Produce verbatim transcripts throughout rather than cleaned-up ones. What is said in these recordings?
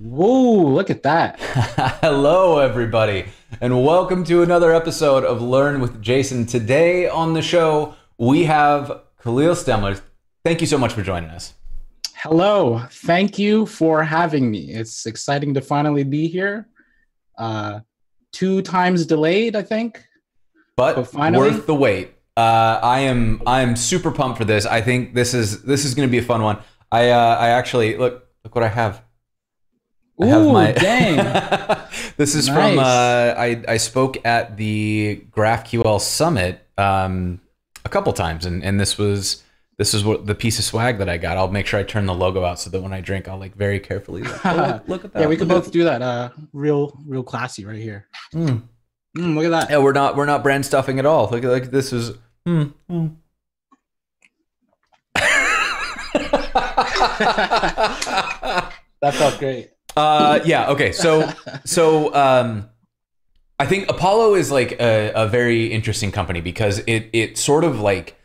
Whoa, look at that. Hello, everybody, and welcome to another episode of Learn with Jason. Today on the show, we have Khalil Stemmler. Thank you so much for joining us. Hello. Thank you for having me. It's exciting to finally be here. Uh, two times delayed, I think. But, but finally, worth the wait. Uh, I am I am super pumped for this. I think this is this is going to be a fun one. I uh, I actually, look, look what I have. I have Ooh, my dang. This is nice. From, uh, I, I spoke at the GraphQL Summit um, a couple times, and, and this was, this is what the piece of swag that I got. I'll make sure I turn the logo out so that when I drink, I'll like very carefully like, oh, look, look at that. Yeah, we could both do that. Uh, real, real classy right here. Mm. Mm, look at that. Yeah, we're not, we're not brand stuffing at all. Look, like this is, mm, mm. That felt great. Uh, yeah. Okay. So, so, um, I think Apollo is like a, a very interesting company because it, it sort of like,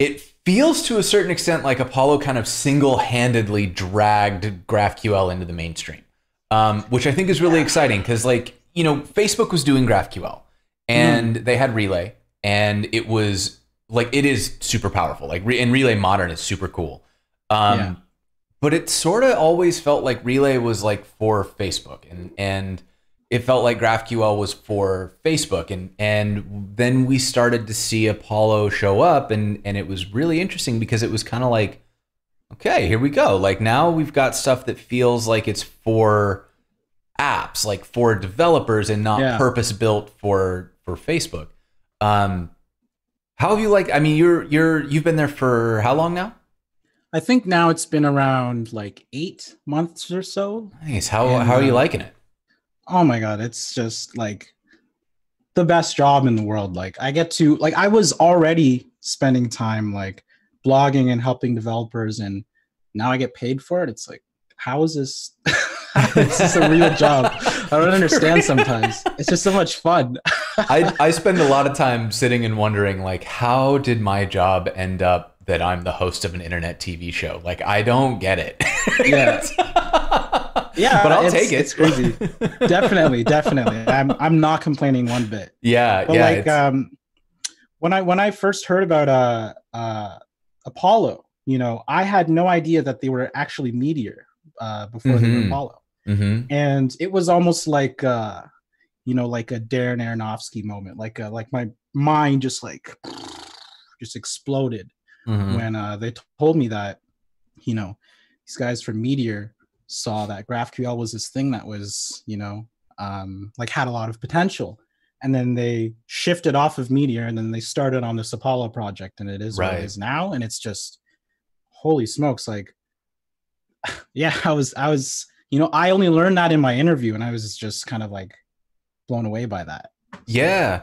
it feels to a certain extent like Apollo kind of single-handedly dragged GraphQL into the mainstream, um, which I think is really exciting because like, you know, Facebook was doing GraphQL and mm. they had Relay, and it was like, it is super powerful. Like re and Relay Modern is super cool. Um, yeah. But it sort of always felt like Relay was like for Facebook, and and it felt like GraphQL was for Facebook, and and then we started to see Apollo show up, and and it was really interesting because it was kind of like, okay, here we go. Like now we've got stuff that feels like it's for apps, like for developers, and not yeah. purpose built for for Facebook. Um, how have you liked? I mean, you're you're you've been there for how long now? I think now it's been around like eight months or so. Nice. How and, how are you liking it? Oh my God, it's just like the best job in the world. Like I get to like I was already spending time like blogging and helping developers, and now I get paid for it. It's like, how is this? This is a real job. I don't understand sometimes. It's just so much fun. I I spend a lot of time sitting and wondering like, how did my job end up that I'm the host of an internet T V show? Like, I don't get it. Yeah. Yeah. But I'll take it. It's crazy. Definitely. Definitely. I'm, I'm not complaining one bit. Yeah. But yeah. Like, um, when I, when I first heard about, uh, uh, Apollo, you know, I had no idea that they were actually Meteor, uh, before mm-hmm. they were Apollo. Mm-hmm. And it was almost like, uh, you know, like a Darren Aronofsky moment, like, uh, like my mind just like, just exploded. Mm-hmm. When uh, they told me that, you know, these guys from Meteor saw that GraphQL was this thing that was, you know, um, like had a lot of potential, and then they shifted off of Meteor, and then they started on this Apollo project, and it is right. what it is now, and it's just, holy smokes! Like, yeah, I was, I was, you know, I only learned that in my interview, and I was just kind of like blown away by that. So, yeah.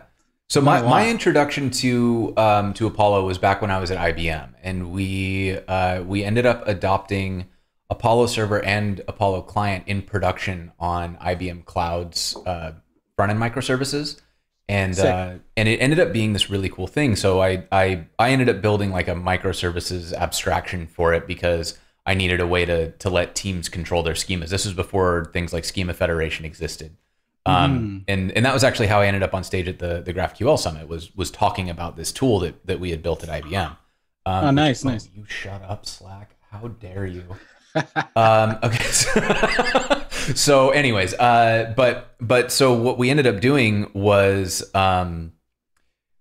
So my, my introduction to um, to Apollo was back when I was at I B M, and we uh, we ended up adopting Apollo Server and Apollo Client in production on I B M Cloud's uh, front end microservices, and uh, and it ended up being this really cool thing. So I I I ended up building like a microservices abstraction for it because I needed a way to to let teams control their schemas. This was before things like schema federation existed. Um, mm. and, and that was actually how I ended up on stage at the, the GraphQL Summit, was, was talking about this tool that, that we had built at I B M. Um, oh, nice, which, nice. Oh, you shut up, Slack. How dare you? um, okay. So, so anyways, uh, but, but so what we ended up doing was, um,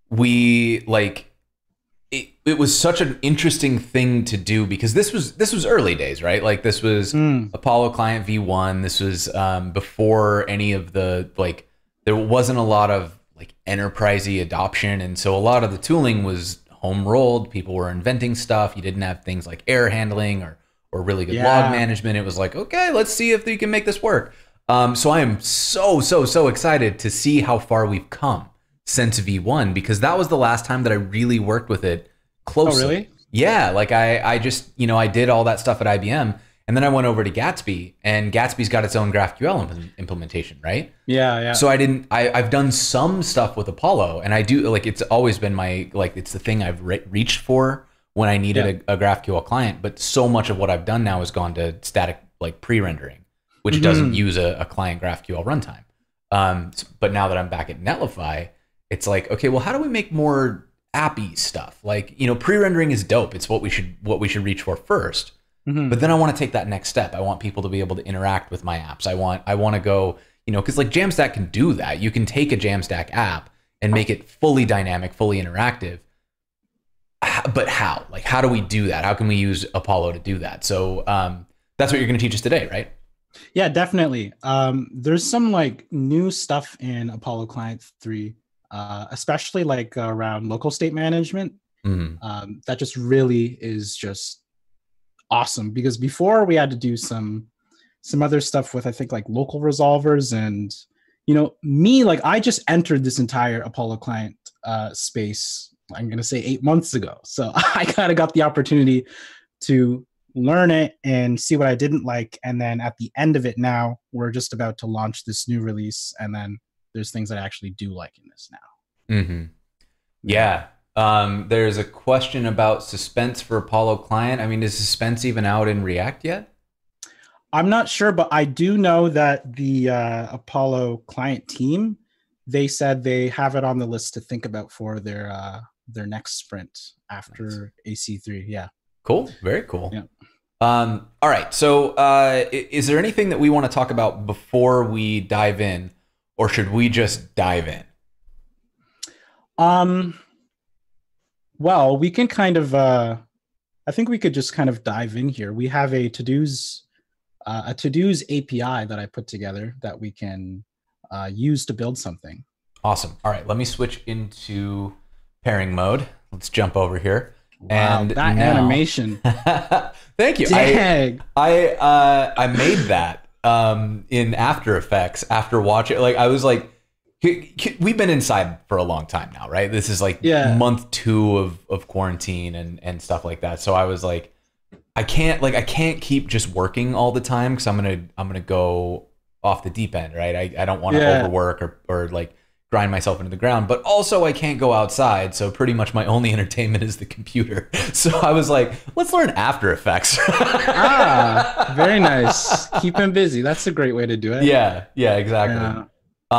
we like, it, it was such an interesting thing to do because this was this was early days, right? Like this was mm. Apollo Client V one. This was um, before any of the like there wasn't a lot of like enterprisey adoption, and so a lot of the tooling was home rolled. People were inventing stuff. You didn't have things like error handling or or really good yeah. log management. It was like, okay, let's see if we can make this work. Um, so I am so so so excited to see how far we've come since V one, because that was the last time that I really worked with it closely. Oh, really? Yeah, like I, I just, you know, I did all that stuff at I B M, and then I went over to Gatsby, and Gatsby's got its own GraphQL imp implementation, right? Yeah, yeah. So I didn't, I, I've done some stuff with Apollo, and I do, like, it's always been my, like, it's the thing I've re reached for when I needed yeah. a, a GraphQL client, but so much of what I've done now has gone to static, like, pre-rendering. which mm-hmm. doesn't use a, a client GraphQL runtime. Um, but now that I'm back at Netlify, it's like, okay, well, how do we make more appy stuff? Like, you know, pre-rendering is dope. It's what we should what we should reach for first. Mm-hmm. But then I want to take that next step. I want people to be able to interact with my apps. I want I want to go, you know, because like Jamstack can do that. You can take a Jamstack app and make it fully dynamic, fully interactive. But how? Like, how do we do that? How can we use Apollo to do that? So um, that's what you're going to teach us today, right? Yeah, definitely. Um, there's some like new stuff in Apollo Client three, uh, especially like uh, around local state management. Mm-hmm. um, that just really is just awesome, because before we had to do some some other stuff with, I think, like local resolvers. And, you know, me, like I just entered this entire Apollo Client uh, space, I'm going to say eight months ago. So I kind of got the opportunity to learn it and see what I didn't like. And then at the end of it now, we're just about to launch this new release. And then there's things that I actually do like in this now. Mm-hmm. Yeah. Um, there's a question about suspense for Apollo Client. I mean, is suspense even out in React yet? I'm not sure, but I do know that the uh, Apollo Client team, they said they have it on the list to think about for their uh, their next sprint after nice. A C three. Yeah. Cool. Very cool. Yeah. Um, all right. So uh, is there anything that we want to talk about before we dive in, or should we just dive in? Um, well, we can kind of, uh, I think we could just kind of dive in here. We have a to-dos, uh, a to-dos A P I that I put together that we can uh, use to build something. Awesome. All right. Let me switch into pairing mode. Let's jump over here. Wow, and that now, animation. Thank you. Dang. I I, uh, I made that um, in After Effects after watching. Like I was like, we've been inside for a long time now, right? This is like yeah. month two of of quarantine and and stuff like that. So I was like, I can't like I can't keep just working all the time, because I'm gonna I'm gonna go off the deep end, right? I I don't want to yeah. overwork or or like. grind myself into the ground, but also I can't go outside. So pretty much my only entertainment is the computer. So I was like, let's learn After Effects. Ah, very nice. Keep him busy. That's a great way to do it. Yeah, yeah, exactly. Yeah.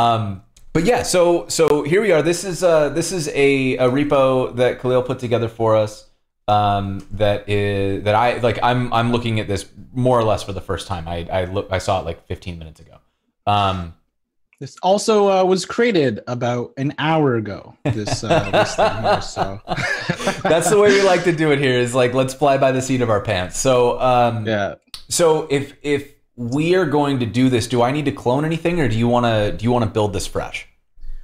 Um, but yeah, so so here we are. This is uh this is a, a repo that Khalil put together for us. Um, that is that I like. I'm I'm looking at this more or less for the first time. I I look I saw it like fifteen minutes ago. Um. This also uh, was created about an hour ago, this, uh, this thing here, so. That's the way we like to do it here, is like, let's fly by the seat of our pants. So um, yeah. So if if we are going to do this, do I need to clone anything, or do you want to do you want to build this fresh?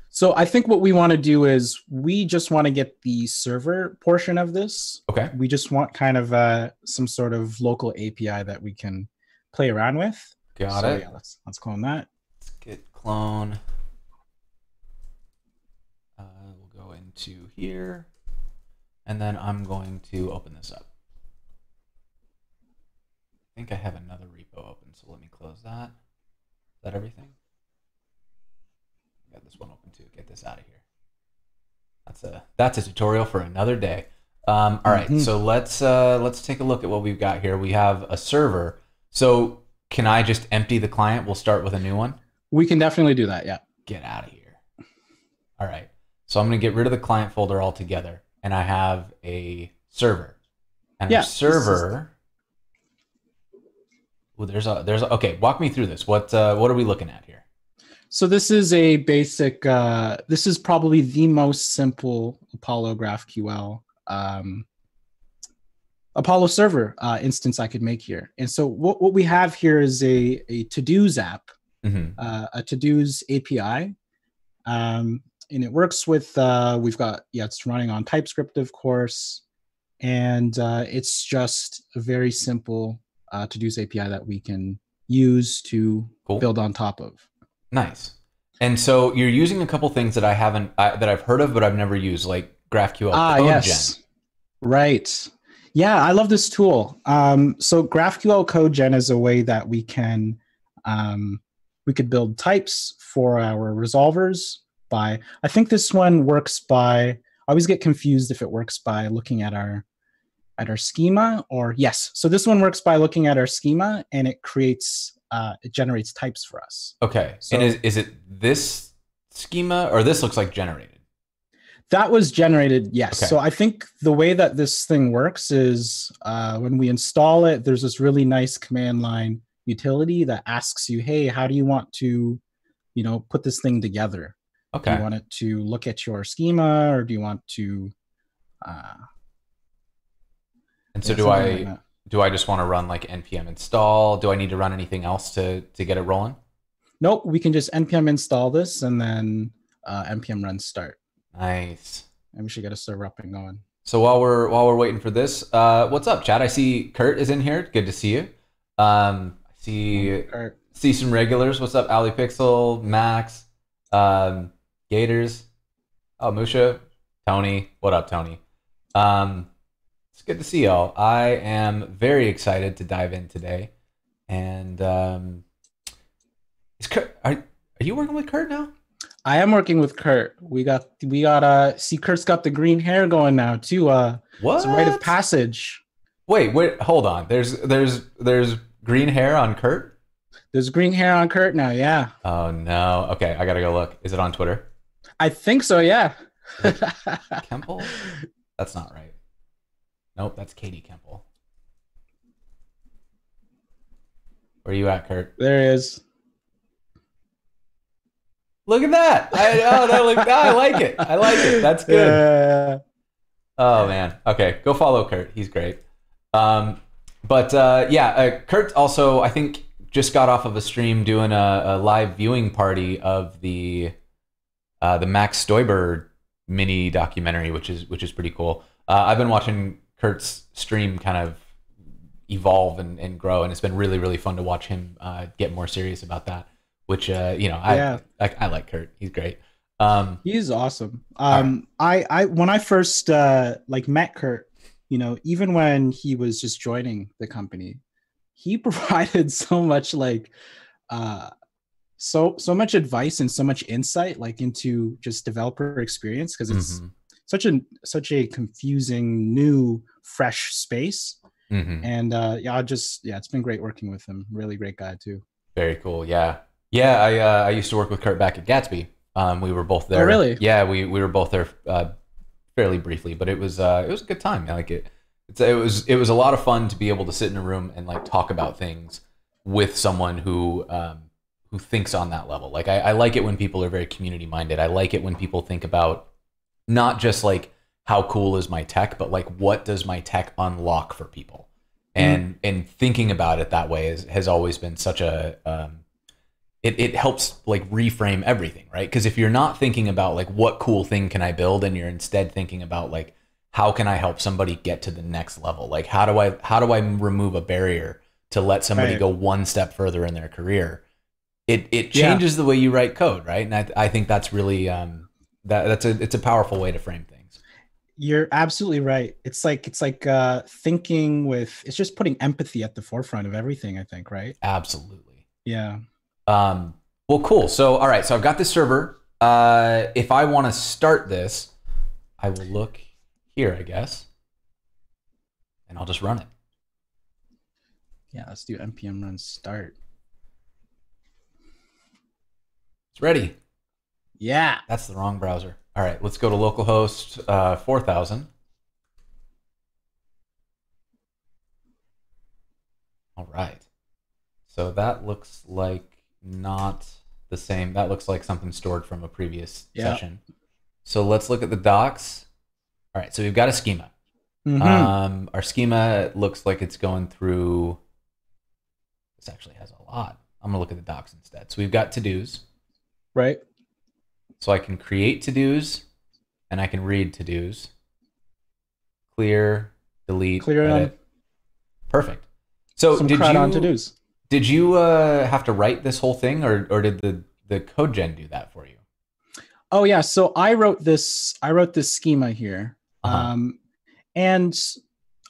So I think what we want to do is we just want to get the server portion of this. Okay. We just want kind of uh, some sort of local A P I that we can play around with. Got so, it. Yeah, let's let's clone that. Let's get. Clone. Uh, we'll go into here, and then I'm going to open this up. I think I have another repo open, so let me close that. Is that everything? Got this one open too. Get this out of here. That's a that's a tutorial for another day. Um, all right, mm-hmm. so let's uh, let's take a look at what we've got here. We have a server. So can I just empty the client? We'll start with a new one. We can definitely do that, yeah. Get out of here. All right. So I'm going to get rid of the client folder altogether, and I have a server. And yeah, a server. Is... Well, there's a there's a, okay. Walk me through this. What uh, what are we looking at here? So this is a basic. Uh, this is probably the most simple Apollo GraphQL um, Apollo server uh, instance I could make here. And so what what we have here is a a to-dos app. Mm-hmm. uh, a to-dos A P I, um, and it works with, uh, we've got, yeah, it's running on TypeScript, of course, and uh, it's just a very simple uh, to-dos A P I that we can use to cool. build on top of. Nice. And so you're using a couple things that I haven't, I, that I've heard of, but I've never used, like GraphQL ah, Code yes. Gen. Right. Yeah, I love this tool. Um, so GraphQL Code Gen is a way that we can, um, we could build types for our resolvers by, I think this one works by, I always get confused if it works by looking at our at our schema or yes. So this one works by looking at our schema, and it creates uh, it generates types for us. Okay. So, and is, is it this schema, or this looks like generated? That was generated, yes. Okay. So I think the way that this thing works is uh, when we install it, there's this really nice command line utility that asks you, hey, how do you want to, you know, put this thing together? Okay. Do you want it to look at your schema, or do you want to? Uh, and so do I, like do I just want to run like N P M install? Do I need to run anything else to, to get it rolling? Nope. We can just N P M install this and then uh, N P M run start. Nice. And we should get a server up and going. So while we're, while we're waiting for this, uh, what's up, chat? I see Kurt is in here. Good to see you. Um, I see, oh, see some regulars. What's up, Ali Pixel, Max, um, Gators. Oh, Musha, Tony. What up, Tony? Um, it's good to see y'all. I am very excited to dive in today. And um, is Kurt, are, are you working with Kurt now? I am working with Kurt. We got, we got, uh, see, Kurt's got the green hair going now too. Uh, what? It's a rite of passage. Wait, wait, hold on. There's, there's, there's green hair on Kurt. There's green hair on Kurt now. Yeah. Oh no. Okay. I gotta go look. Is it on Twitter? I think so. Yeah. Kemple? That's not right. Nope. That's Katie Kemple. Where are you at, Kurt? There he is. Look at that! I, oh, that look, oh, I like it. I like it. That's good. Yeah. Oh man. Okay, go follow Kurt. He's great. Um, but uh, yeah, uh, Kurt also I think just got off of a stream doing a, a live viewing party of the uh, the Max Stoiber mini documentary, which is which is pretty cool. Uh, I've been watching Kurt's stream kind of evolve and, and grow, and it's been really really fun to watch him uh, get more serious about that. Which, uh, you know, I, yeah. I I like Kurt. He's great. Um, He's awesome. Um, right. I, I when I first uh, like met Kurt, you know, even when he was just joining the company, he provided so much like uh, so so much advice and so much insight like into just developer experience, because it's mm-hmm. such a such a confusing new fresh space. Mm-hmm. And uh, yeah, I just yeah, it's been great working with him. Really great guy too. Very cool. Yeah. Yeah, I uh, I used to work with Kurt back at Gatsby. Um, we were both there. Oh, really? Yeah, we we were both there uh, fairly briefly, but it was uh, it was a good time. Like it, it's, it was it was a lot of fun to be able to sit in a room and like talk about things with someone who um, who thinks on that level. Like I, I like it when people are very community minded. I like it when people think about not just like how cool is my tech, but like what does my tech unlock for people. And mm. and thinking about it that way is, has always been such a um, It, it helps like reframe everything, right? Because if you're not thinking about like what cool thing can I build, and you're instead thinking about like how can I help somebody get to the next level? Like how do I how do I remove a barrier to let somebody right. go one step further in their career? It it changes yeah. the way you write code, right? And I I think that's really um that that's a it's a powerful way to frame things. You're absolutely right. It's like it's like uh, thinking with it's just putting empathy at the forefront of everything. I think, right? Absolutely. Yeah. Um, well, cool. So, all right. So I've got this server. Uh, if I want to start this, I will look here, I guess, and I'll just run it. Yeah, let's do N P M run start. It's ready. Yeah. That's the wrong browser. All right. Let's go to localhost uh, four thousand. All right. So that looks like not the same. That looks like something stored from a previous yep. session. So let's look at the docs. All right, so we've got a schema. Mm-hmm. Um, our schema looks like it's going through, this actually has a lot. I'm gonna look at the docs instead. So we've got to-dos. Right. So I can create to-dos and I can read to-dos. Clear, delete, clear edit. On. Perfect. So Some did crud you- on to-dos. Did you uh, have to write this whole thing, or or did the the code gen do that for you? Oh yeah, so I wrote this. I wrote this schema here, uh-huh. um, and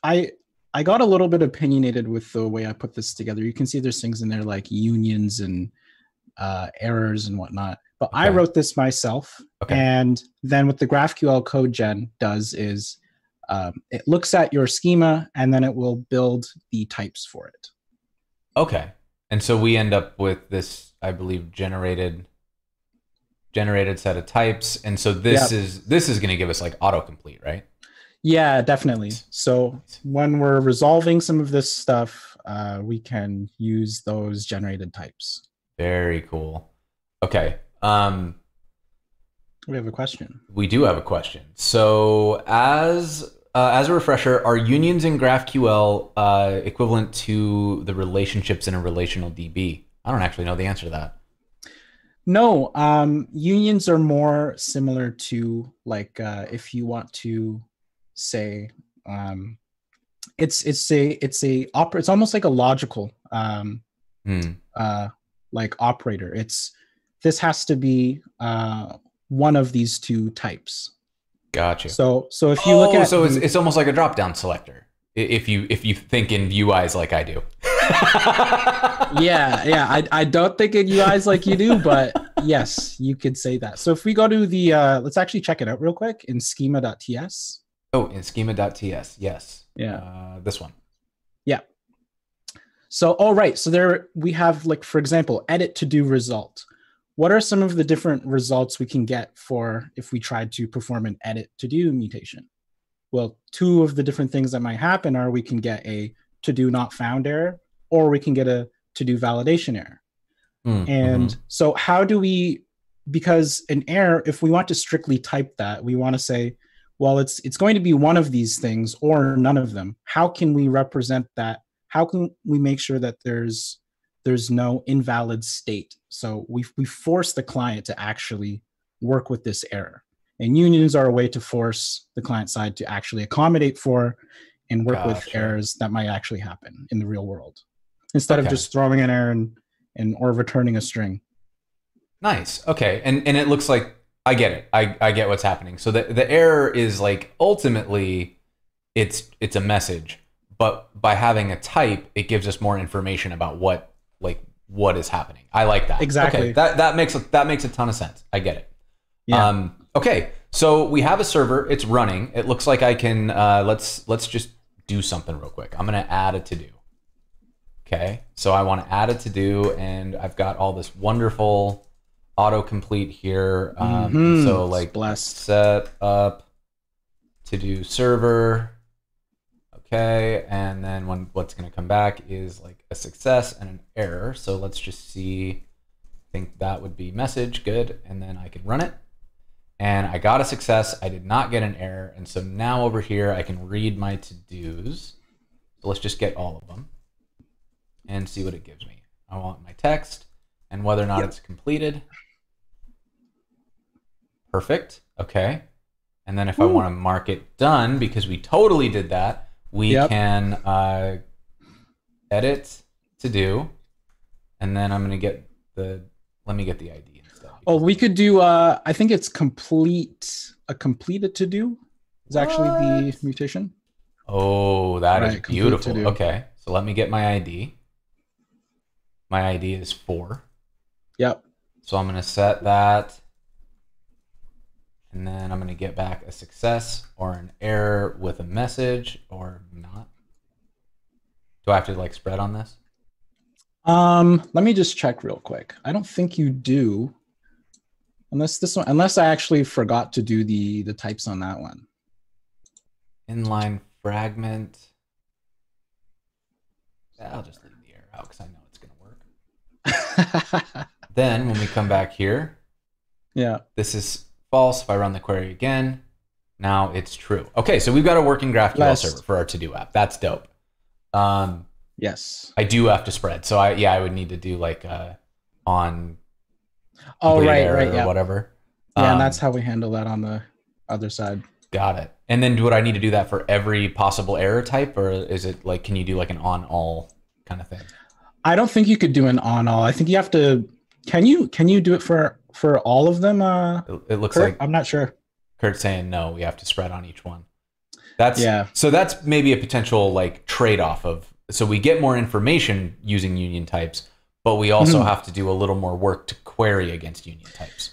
I I got a little bit opinionated with the way I put this together. You can see there's things in there like unions and uh, errors and whatnot. But okay. I wrote this myself, okay. and then what the GraphQL code gen does is um, it looks at your schema and then it will build the types for it. Okay. And so we end up with this, I believe, generated generated set of types. And so this yep. is this is going to give us like autocomplete, right? Yeah, definitely. So when we're resolving some of this stuff, uh, we can use those generated types. Very cool. Okay. Um, we have a question. We do have a question. So as uh, as a refresher, are unions in GraphQL uh, equivalent to the relationships in a relational D B? I don't actually know the answer to that. No, um, unions are more similar to like uh, if you want to say um, it's it's a it's a opera. It's almost like a logical um, mm. uh, like operator. It's this has to be. Uh, one of these two types. Gotcha. So so if you oh, look at so it's, it's almost like a drop-down selector if you if you think in U Is like I do. yeah, yeah. I I don't think in U Is like you do, but yes, you could say that. So if we go to the uh let's actually check it out real quick in schema dot T S. Oh, in schema dot T S, yes. Yeah. Uh, this one. Yeah. So all right. So there we have like for example, edit to do result. What are some of the different results we can get for if we tried to perform an edit to do mutation? Well, two of the different things that might happen are we can get a to do not found error, or we can get a to do validation error. Mm, and mm-hmm. so how do we, because an error, if we want to strictly type that, we want to say, well, it's it's going to be one of these things or none of them. How can we represent that? How can we make sure that there's there's no invalid state? So we we force the client to actually work with this error. And unions are a way to force the client side to actually accommodate for and work gotcha. With errors that might actually happen in the real world, instead okay. of just throwing an error and, and or returning a string. Nice, okay, and, and it looks like, I get it, I, I get what's happening. So the, the error is like, ultimately, it's it's a message, but by having a type, it gives us more information about what like what is happening. I like that. Exactly. Okay. That that makes a, that makes a ton of sense. I get it. Yeah. Um, okay. So we have a server. It's running. It looks like I can. Uh, let's let's just do something real quick. I'm gonna add a to do. Okay. So I want to add a to do, and I've got all this wonderful autocomplete here. Um, mm-hmm. So like blessed. Set up to do server. Okay, and then when what's going to come back is like a success and an error. So let's just see, I think that would be message, good. And then I can run it. And I got a success, I did not get an error. And so now over here, I can read my to-dos. So let's just get all of them and see what it gives me. I want my text and whether or not it's completed. Perfect, okay. And then if Ooh. I want to mark it done, because we totally did that, we yep. can uh, edit to do, and then I'm gonna get the, let me get the I D and stuff. Oh, we could do, uh, I think it's complete, a completed to do is what? Actually the mutation. Oh, that right, is beautiful. Okay, so let me get my I D. My I D is four. Yep. So I'm gonna set that, and then I'm going to get back a success or an error with a message or not. Do I have to like spread on this? Um, let me just check real quick. I don't think you do, unless this one, unless I actually forgot to do the, the types on that one. Inline fragment. I'll just leave the error out because I know it's going to work. Then when we come back here, yeah, this is false. If I run the query again, now it's true. Okay, so we've got a working GraphQL Last. server for our to-do app. That's dope. Um, yes. I do have to spread. So I yeah, I would need to do like uh, on oh, right, right, or yeah. whatever. Yeah, um, and that's how we handle that on the other side. Got it. And then would I need to do that for every possible error type, or is it like, can you do like an on all kind of thing? I don't think you could do an on all. I think you have to, can you, can you do it for for all of them? Uh, it looks Kurt? Like I'm not sure. Kurt's saying no, we have to spread on each one. That's yeah. So that's maybe a potential like trade-off of, so we get more information using union types, but we also mm-hmm. have to do a little more work to query against union types.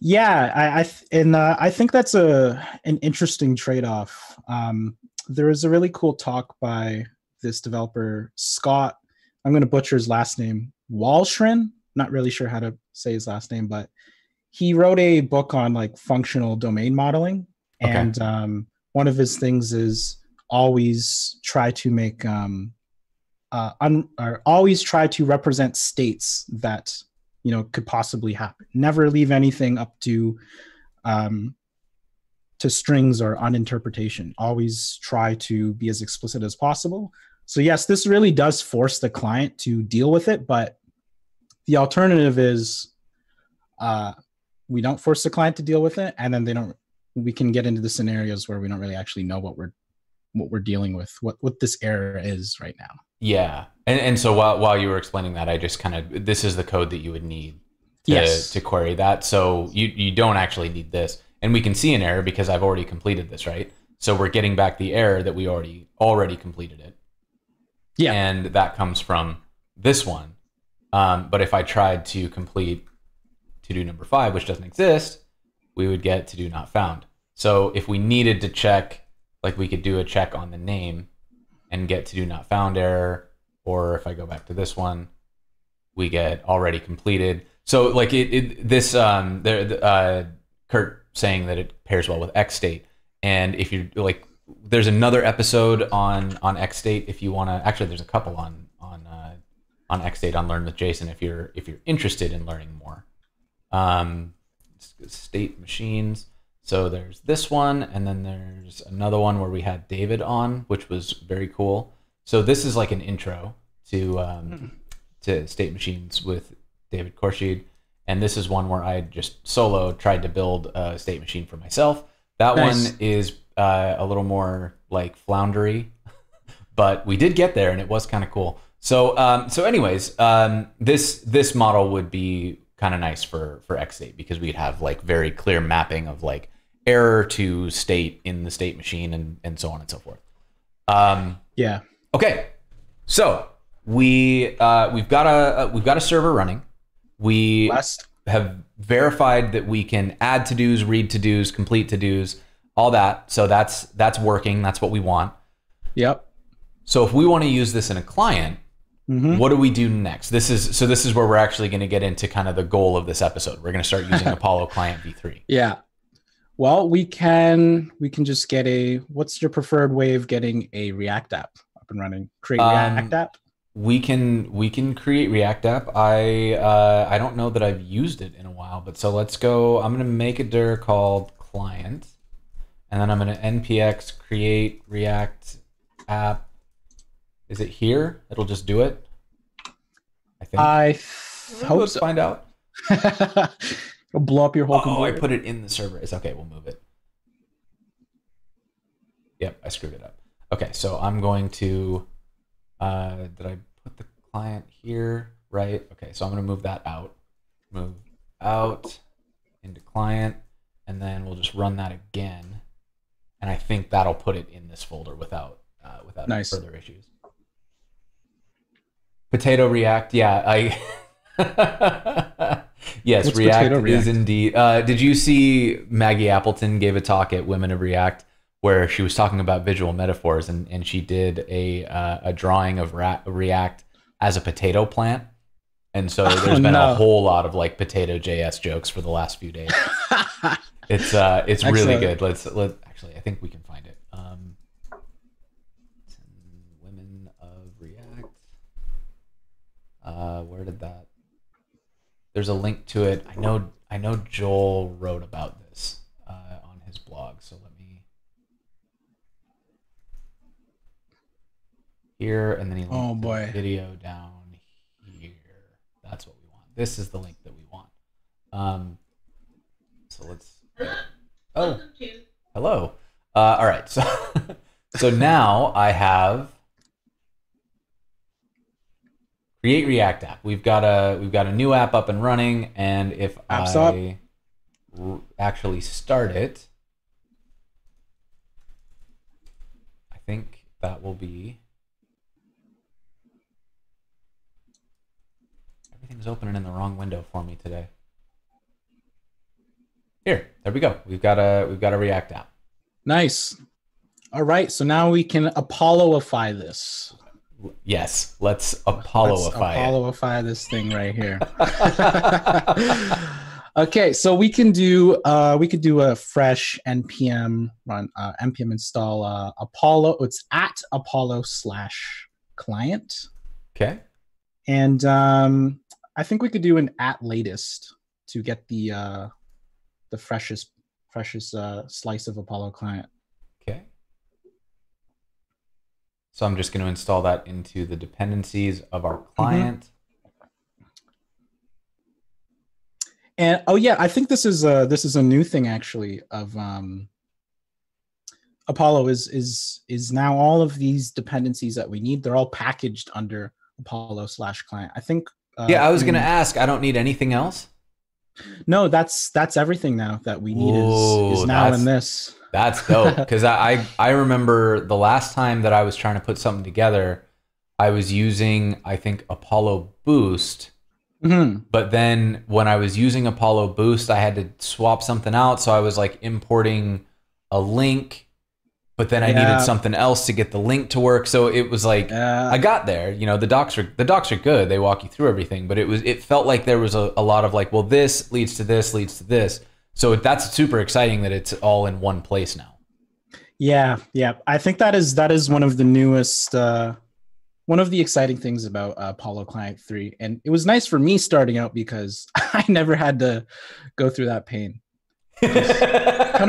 Yeah, I, I and uh, I think that's a an interesting trade-off. Um, there was a really cool talk by this developer Scott I'm going to butcher his last name, Walshrin. Not really sure how to say his last name, but he wrote a book on like functional domain modeling. Okay. And um, one of his things is always try to make, um, uh, un or always try to represent states that, you know, could possibly happen. Never leave anything up to, um, to strings or uninterpretation. Always try to be as explicit as possible. So yes, this really does force the client to deal with it, but the alternative is uh, we don't force the client to deal with it, and then they don't. We can get into the scenarios where we don't really actually know what we're what we're dealing with, what what this error is right now. Yeah, and and so while while you were explaining that, I just kind of this is the code that you would need to, yes. to query that. So you you don't actually need this, and we can see an error because I've already completed this, right? So we're getting back the error that we already already completed it. Yeah, and that comes from this one. Um, but if I tried to complete to-do number five, which doesn't exist, we would get to-do not found. So if we needed to check, like we could do a check on the name and get to-do not found error, or if I go back to this one, we get already completed. So like it, it this, um, the, uh, Kurt saying that it pairs well with X state. And if you're like, there's another episode on, on X state if you want to, actually there's a couple on, on, uh, on X state on Learn with Jason if you're if you're interested in learning more. Um, state machines. So there's this one, and then there's another one where we had David on, which was very cool. So this is like an intro to um, to state machines with David Korshid, and this is one where I just solo tried to build a state machine for myself. That nice. One is uh, a little more like floundery, but we did get there, and it was kind of cool. So, um, so anyways, um, this this model would be kind of nice for for X state because we'd have like very clear mapping of like error to state in the state machine and and so on and so forth. Um, yeah. Okay. So we uh, we've got a we've got a server running. We Last. have verified that we can add to dos, read to dos, complete to dos, all that. So that's that's working. That's what we want. Yep. So if we want to use this in a client. Mm-hmm. What do we do next? This is so. This is where we're actually going to get into kind of the goal of this episode. We're going to start using Apollo Client v three. Yeah. Well, we can we can just get a. What's your preferred way of getting a React app up and running? Create um, React app. We can we can create React app. I uh, I don't know that I've used it in a while, but so let's go. I'm going to make a dir called client, and then I'm going to npx create React app. Is it here? It'll just do it. I think. I hope Let's so. Find out. It'll blow up your whole. Oh, computer. I put it in the server. It's okay. We'll move it. Yep, I screwed it up. Okay, so I'm going to. Uh, did I put the client here? Right. Okay, so I'm going to move that out. Move out into client, and then we'll just run that again. And I think that'll put it in this folder without uh, without nice. further issues. Potato React, yeah. I yes, What's React is React? indeed. Uh, did you see Maggie Appleton gave a talk at Women of React where she was talking about visual metaphors, and and she did a uh, a drawing of React as a potato plant, and so there's oh, been no. a whole lot of like potato J S jokes for the last few days. it's uh, it's Excellent. really good. Let's let actually, I think we can find it. Um, Uh, where did that? There's a link to it. I know. I know Joel wrote about this uh, on his blog. So let me here, and then he linked oh, boy. the video down here. That's what we want. This is the link that we want. Um, so let's. Oh, hello. Uh, all right. So, so now I have. Create React app. We've got a we've got a new app up and running, and if App's I up. actually start it, I think that will be everything's opening in the wrong window for me today. Here, there we go. We've got a we've got a React app. Nice. All right, so now we can Apolloify this. Yes, let's Apollo-ify it. Apollo-ify this thing right here. Okay, so we can do uh, we could do a fresh npm run uh, npm install uh, Apollo. It's at Apollo slash client. Okay, and um, I think we could do an at latest to get the uh, the freshest freshest uh, slice of Apollo client. So I'm just going to install that into the dependencies of our client. Mm-hmm. And oh yeah, I think this is a, this is a new thing actually. Of um, Apollo is is is now all of these dependencies that we need, they're all packaged under Apollo slash client. I think. Uh, yeah, I was going to ask. I don't need anything else. No, that's that's everything now that we need. Whoa, is, is now in this. That's dope, because I I remember the last time that I was trying to put something together, I was using, I think, Apollo Boost. Mm-hmm. But then when I was using Apollo Boost, I had to swap something out. So I was like importing a link, but then I yeah. needed something else to get the link to work. So it was like, yeah. I got there. You know, the docs are the docs are good. They walk you through everything, but it was it felt like there was a, a lot of like, well, this leads to this, leads to this. So that's super exciting that it's all in one place now. Yeah, yeah. I think that is that is one of the newest, uh, one of the exciting things about uh, Apollo Client three. And it was nice for me starting out because I never had to go through that pain. Kind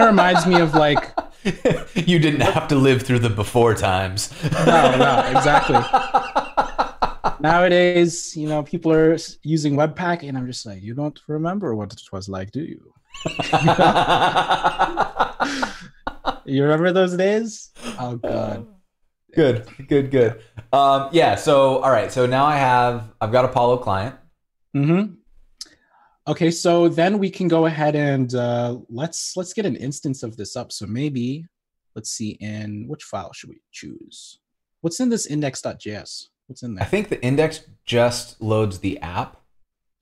of reminds me of like... You didn't have to live through the before times. No, no, exactly. Nowadays, you know, people are using Webpack and I'm just like, you don't remember what it was like, do you? You remember those days? Oh god. Good, good, good. Um, yeah. So, all right. So now I have I've got Apollo client. Mm-hmm. Okay. So then we can go ahead and uh, let's let's get an instance of this up. So maybe let's see in which file should we choose? What's in this index.js? What's in there? I think the index just loads the app.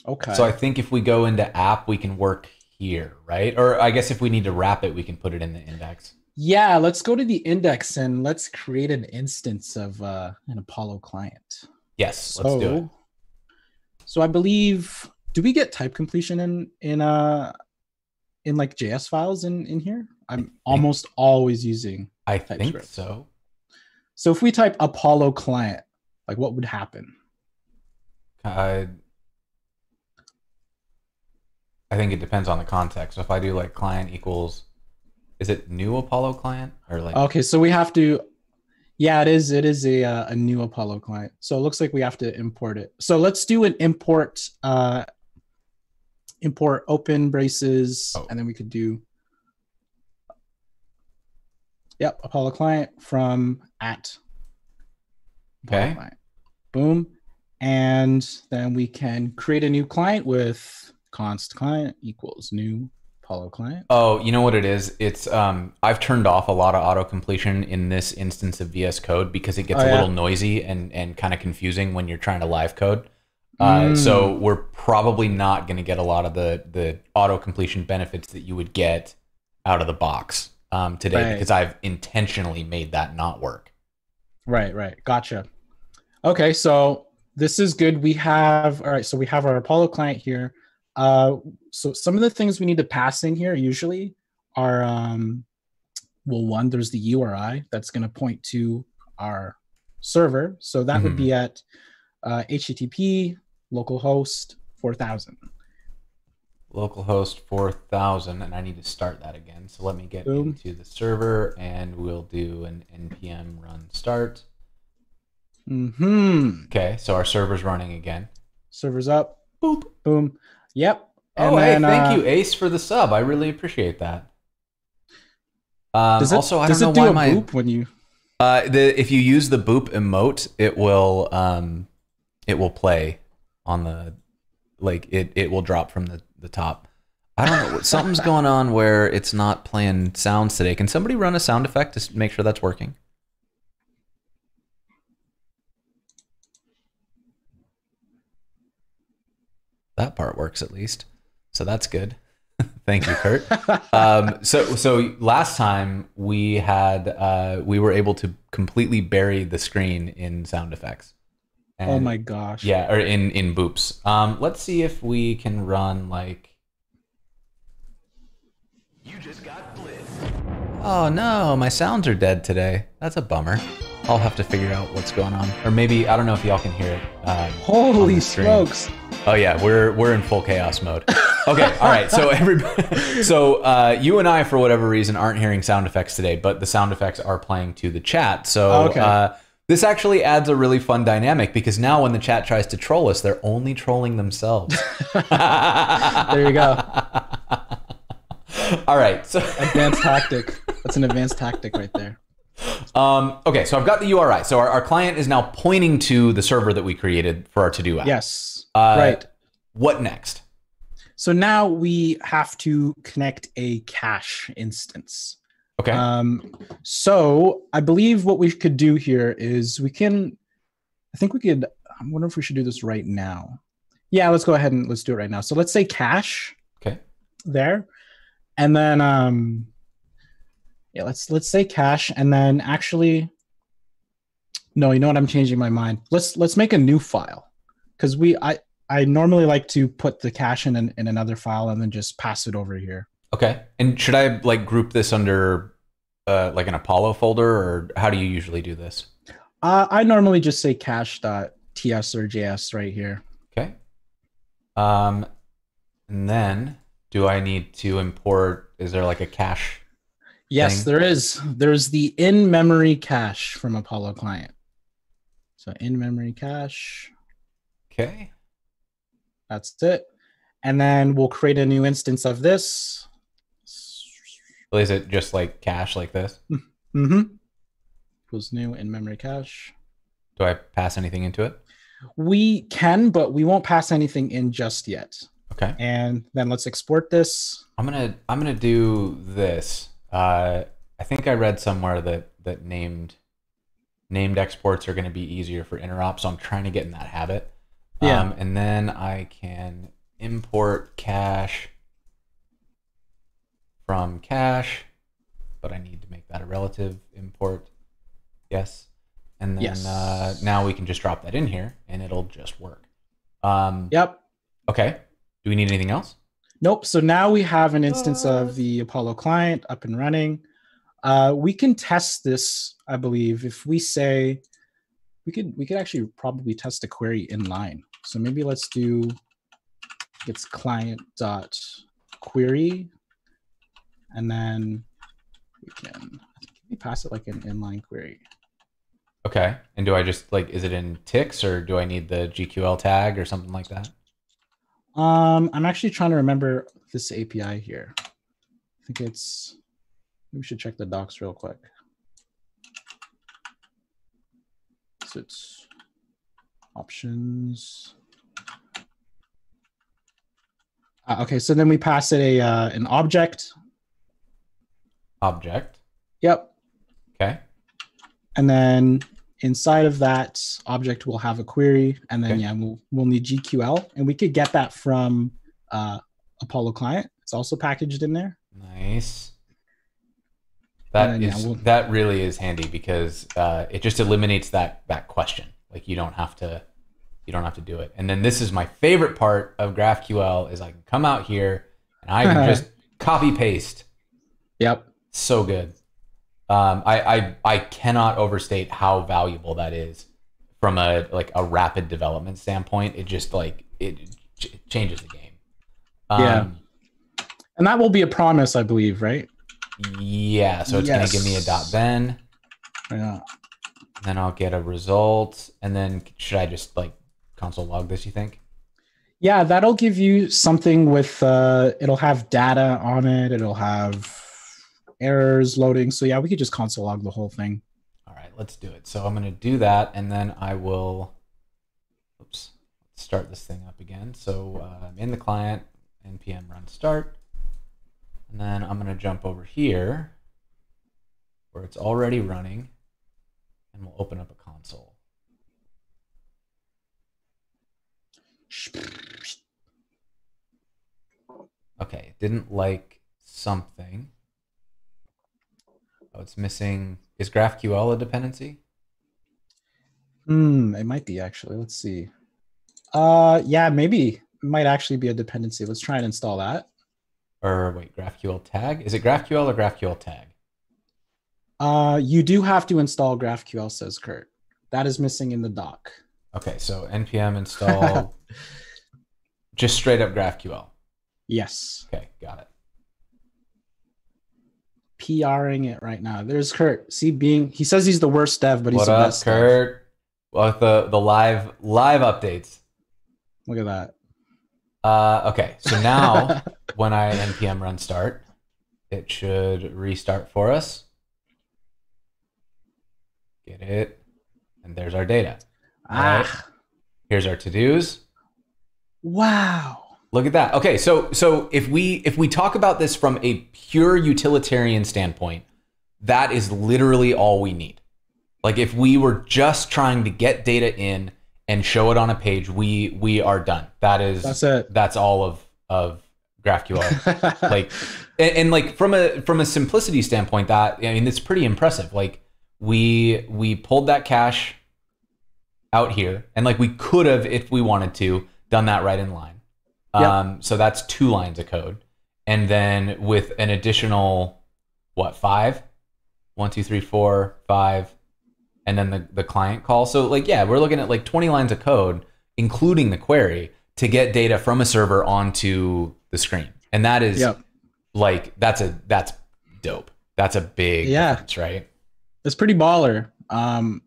Okay. So I think if we go into app, we can work here, right? Or I guess if we need to wrap it, we can put it in the index. Yeah, let's go to the index and let's create an instance of uh, an Apollo client. Yes, so, let's do it. So I believe, do we get type completion in in uh in like J S files in in here? I'm almost always using. I think so. So if we type Apollo client, like what would happen? Uh. I think it depends on the context. So if I do like client equals, is it new Apollo client or like? Okay, so we have to, yeah, it is. It is a uh, a new Apollo client. So it looks like we have to import it. So let's do an import, uh, import open braces, oh. and then we could do, yep, Apollo client from at. Apollo okay. Client. Boom, and then we can create a new client with. Const client equals new Apollo client. Oh, you know what it is? It's um, I've turned off a lot of auto completion in this instance of V S Code because it gets oh, a yeah. little noisy and and kind of confusing when you're trying to live code. Uh, mm. So we're probably not going to get a lot of the the auto completion benefits that you would get out of the box um, today right. because I've intentionally made that not work. Right, right, gotcha. Okay, so this is good. We have all right. So we have our Apollo client here. Uh, so some of the things we need to pass in here usually are, um, well, one, there's the U R I that's going to point to our server. So that mm-hmm. would be at uh, H T T P localhost four thousand. Localhost four thousand, and I need to start that again. So let me get Boom. into the server, and we'll do an npm run start. Mm-hmm. Okay, so our server's running again. Server's up. Boop. Boom. Yep. And oh, then, hey, thank uh, you, Ace, for the sub. I really appreciate that. Um, does it, also, I does don't it know do why a boop my, when you? Uh, the, if you use the boop emote, it will um, it will play on the like it it will drop from the the top. I don't know. Something's going on where it's not playing sounds today. Can somebody run a sound effect to make sure that's working? That part works at least, so that's good. Thank you, Kurt. um, so, so last time we had uh, we were able to completely bury the screen in sound effects. And, oh my gosh! Yeah, or in in boops. Um, let's see if we can run like. You just got blitzed. Oh no, my sounds are dead today. That's a bummer. I'll have to figure out what's going on, or maybe I don't know if y'all can hear it. Um, Holy smokes! Oh yeah, we're we're in full chaos mode. Okay, all right. So everybody, so uh, you and I, for whatever reason, aren't hearing sound effects today, but the sound effects are playing to the chat. So oh, okay. uh, this actually adds a really fun dynamic because now when the chat tries to troll us, they're only trolling themselves. There you go. All right. So advanced tactic. That's an advanced tactic right there. Um, okay, so I've got the U R I. So our, our client is now pointing to the server that we created for our to-do app. Yes, uh, right. What next? So now we have to connect a cache instance. Okay. Um, so I believe what we could do here is we can, I think we could, I wonder if we should do this right now. Yeah, let's go ahead and let's do it right now. So let's say cache. Okay. There. And then... Um, Yeah, let's let's say cache, and then actually, no, you know what? I'm changing my mind. Let's let's make a new file, because we I I normally like to put the cache in an, in another file and then just pass it over here. Okay, and should I like group this under uh, like an Apollo folder, or how do you usually do this? Uh, I normally just say cache.ts or J S right here. Okay, um, and then do I need to import? Is there like a cache? Yes, thing. There is. There's the in-memory cache from Apollo Client. So in-memory cache. Okay. That's it. And then we'll create a new instance of this. Is it just like cache like this? Mm-hmm. Equals new in-memory cache. Do I pass anything into it? We can, but we won't pass anything in just yet. Okay. And then let's export this. I'm gonna I'm gonna do this. Uh, I think I read somewhere that that named named exports are going to be easier for interop, so I'm trying to get in that habit. Yeah. Um, and then I can import cache from cache, but I need to make that a relative import. Yes. And then yes. Uh, now we can just drop that in here, and it'll just work. Um, yep. Okay. Do we need anything else? Nope. So now we have an instance of the Apollo client up and running. Uh, we can test this, I believe, if we say we could we could actually probably test a query inline. So maybe let's do it's client.query. And then we can, can we pass it like an inline query. Okay. And do I just like is it in ticks or do I need the G Q L tag or something like that? Um, I'm actually trying to remember this A P I here. I think it's, we should check the docs real quick. So it's options. Uh, okay, so then we pass it a uh, an object. Object. Yep. Okay. And then inside of that object, we'll have a query, and then okay. yeah, we'll we'll need G Q L, and we could get that from uh, Apollo Client. It's also packaged in there. Nice. That then, is yeah, we'll, that really is handy because uh, it just eliminates that that question. Like you don't have to you don't have to do it. And then this is my favorite part of GraphQL is I can come out here and I can just copy paste. Yep. So good. Um, I, I I cannot overstate how valuable that is from a like a rapid development standpoint. It just like it, it changes the game. Um, yeah, and that will be a promise, I believe, right? Yeah. So it's yes. going to give me a dot then. Yeah. Then I'll get a result, and then should I just like console log this? You think? Yeah, that'll give you something with. Uh, it'll have data on it. It'll have. Errors, loading. So yeah, we could just console log the whole thing. All right, let's do it. So I'm going to do that, and then I will oops, start this thing up again. So uh, I'm in the client, npm run start, and then I'm going to jump over here where it's already running, and we'll open up a console. Okay, didn't like something. Oh, it's missing. Is GraphQL a dependency? Hmm, it might be actually. Let's see. Uh, yeah, maybe it might actually be a dependency. Let's try and install that. Or wait, GraphQL tag? Is it GraphQL or GraphQL tag? Uh, you do have to install GraphQL, says Kurt. That is missing in the doc. Okay, so npm install just straight up GraphQL. Yes. Okay, got it. P R ing it right now. There's Kurt. See, being he says he's the worst dev, but he's what the up, best. Kurt? Dev. Well, the the live live updates. Look at that. Uh, okay, so now when I npm run start, it should restart for us. Get it. And there's our data. Ah. Right. Here's our to-dos. Wow. Look at that. Okay, so so if we if we talk about this from a pure utilitarian standpoint, that is literally all we need. Like if we were just trying to get data in and show it on a page, we we are done. That is that's it. That's all of of GraphQL. like and, and like from a from a simplicity standpoint, that I mean it's pretty impressive. Like we we pulled that cache out here, and like we could have, if we wanted to, done that right in line. Yep. Um, so that's two lines of code. And then with an additional, what, five? One, two, three, four, five, and then the, the client call. So like, yeah, we're looking at like twenty lines of code, including the query, to get data from a server onto the screen. And that is yep. like, that's a, that's dope. That's a big yeah. difference, right? It's pretty baller. Um,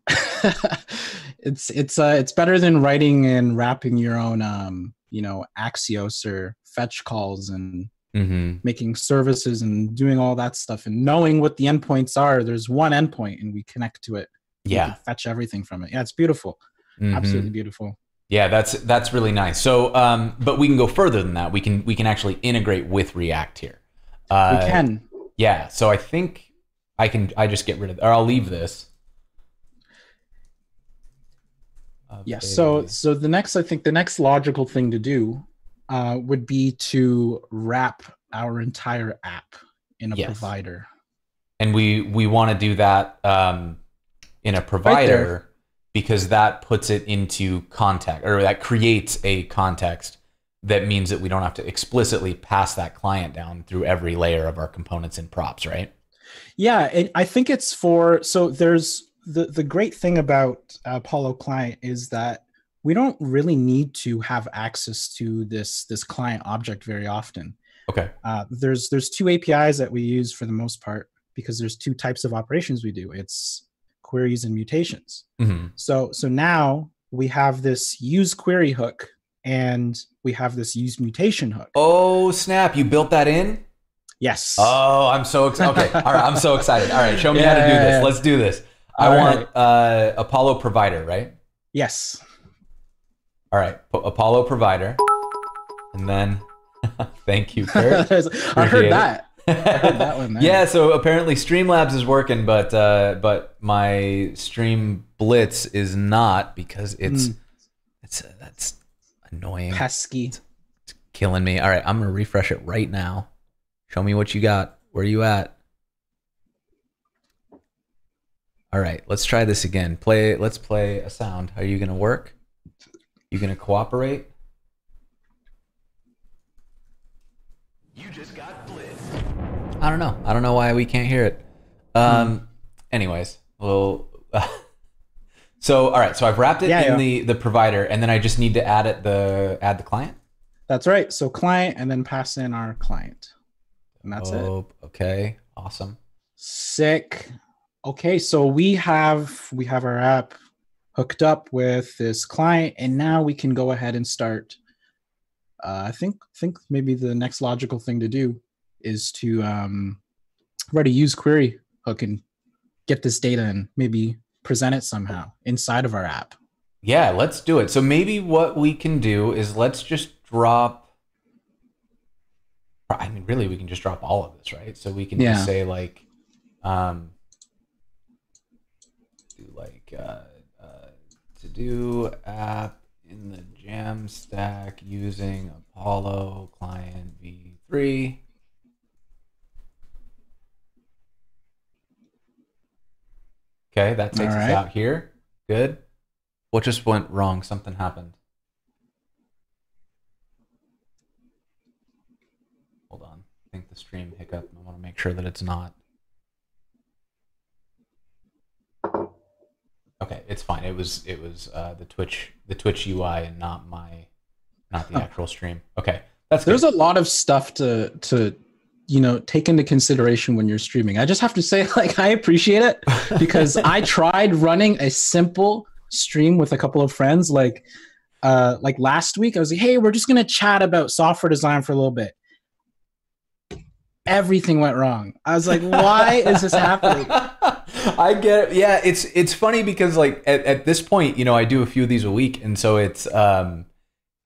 It's it's uh, it's better than writing and wrapping your own um, you know, Axios or fetch calls and mm-hmm. making services and doing all that stuff and knowing what the endpoints are. There's one endpoint and we connect to it. Yeah, we can fetch everything from it. Yeah, it's beautiful, mm-hmm. absolutely beautiful. Yeah, that's that's really nice. So, um, but we can go further than that. We can we can actually integrate with React here. Uh, we can. Yeah. So I think I can. I just get rid of or I'll leave this. Yes. Yeah, so, so the next, I think the next logical thing to do uh, would be to wrap our entire app in a yes. provider. And we, we want to do that um, in a provider right because that puts it into context, or that creates a context that means that we don't have to explicitly pass that client down through every layer of our components and props, right? Yeah. And I think it's for, so there's, The, the great thing about Apollo Client is that we don't really need to have access to this, this client object very often. Okay. Uh, there's, there's two A P Is that we use for the most part because there's two types of operations we do. It's queries and mutations. Mm-hmm. So, so now we have this use query hook and we have this use mutation hook. Oh, snap. You built that in? Yes. Oh, I'm so excited. Okay. All right. I'm so excited. All right. Show me yeah. how to do this. Let's do this. I All want right. uh, Apollo provider, right? Yes. All right, P Apollo provider, and then thank you, Kurt. I heard that. I heard that one. Man. Yeah. So apparently Streamlabs is working, but uh, but my Stream Blitz is not because it's mm. it's uh, that's annoying. Pesky. It's, it's killing me. All right, I'm gonna refresh it right now. Show me what you got. Where are you at? All right, let's try this again. Play. Let's play a sound. Are you going to work? You going to cooperate? You just got blitzed. I don't know. I don't know why we can't hear it. Um. Hmm. Anyways, well. Uh, so all right. So I've wrapped it yeah, in yeah. the the provider, and then I just need to add it the add the client. That's right. So client, and then pass in our client, and that's oh, it. Okay. Awesome. Sick. Okay, so we have we have our app hooked up with this client, and now we can go ahead and start. Uh, I think think maybe the next logical thing to do is to um, write a use query hook and get this data and maybe present it somehow inside of our app. Yeah, let's do it. So maybe what we can do is let's just drop. I mean, really, we can just drop all of this, right? So we can yeah. just say like. Um, like uh, uh, to do app in the Jamstack using Apollo client v three Okay, that takes right. us out here. Good. What just went wrong? Something happened. Hold on. I think the stream hiccuped. I want to make sure that it's not. Okay, it's fine. It was it was uh, the Twitch the Twitch U I and not my not the actual stream. Okay, that's good. There's a lot of stuff to to. you know, take into consideration when you're streaming. I just have to say, like, I appreciate it because I tried running a simple stream with a couple of friends. Like, uh, like last week I was like, hey, we're just going to chat about software design for a little bit. Everything went wrong. I was like, why is this happening? I get it. Yeah. It's, it's funny because like at, at this point, you know, I do a few of these a week. And so it's, um,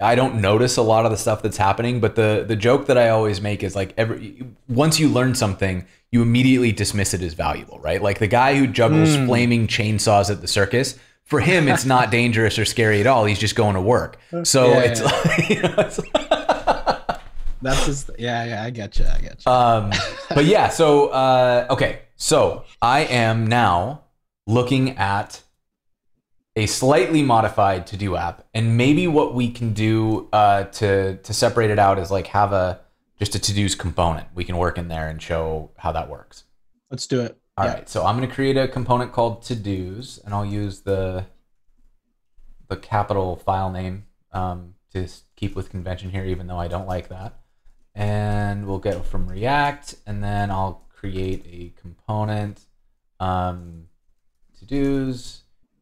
I don't notice a lot of the stuff that's happening, but the the joke that I always make is like every once you learn something, you immediately dismiss it as valuable, right? Like the guy who juggles mm. flaming chainsaws at the circus, for him, it's not dangerous or scary at all. He's just going to work. So yeah, it's, yeah. Like, you know, it's like that's just yeah, yeah. I get you, I get you. Um, but yeah, so uh, okay, so I am now looking at a slightly modified to-do app, and maybe what we can do uh, to to separate it out is like have a just a to-dos component. We can work in there and show how that works. Let's do it. All yeah. right. So I'm going to create a component called to-dos, and I'll use the the capital file name um, to keep with convention here, even though I don't like that. And we'll get from React, and then I'll create a component um, to-dos.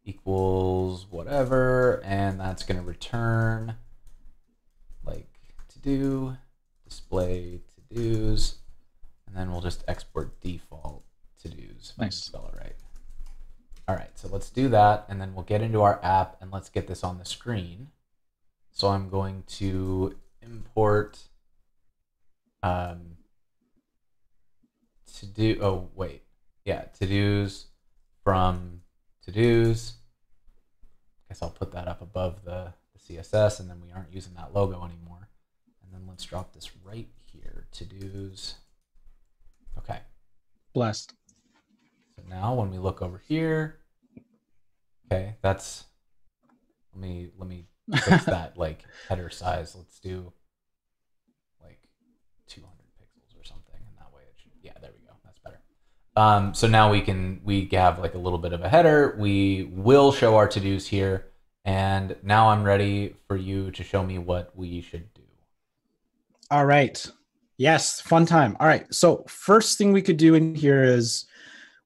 Equals whatever, and that's going to return like to do display to do's, and then we'll just export default to do's. If nice. I can spell it right. All right, so let's do that, and then we'll get into our app and let's get this on the screen. So I'm going to import um, to do. Oh wait, yeah, to do's from to do's. Guess I'll put that up above the, the C S S, and then we aren't using that logo anymore. And then let's drop this right here, to-dos. Okay. Blessed. So now when we look over here, okay, that's, let me, let me fix that like header size. Let's do like two hundred pixels or something, and that way it should, yeah, there we go. That's better. Um, so now we can, we have like a little bit of a header. We will show our to-dos here. And now I'm ready for you to show me what we should do. All right. Yes. Fun time. All right. So first thing we could do in here is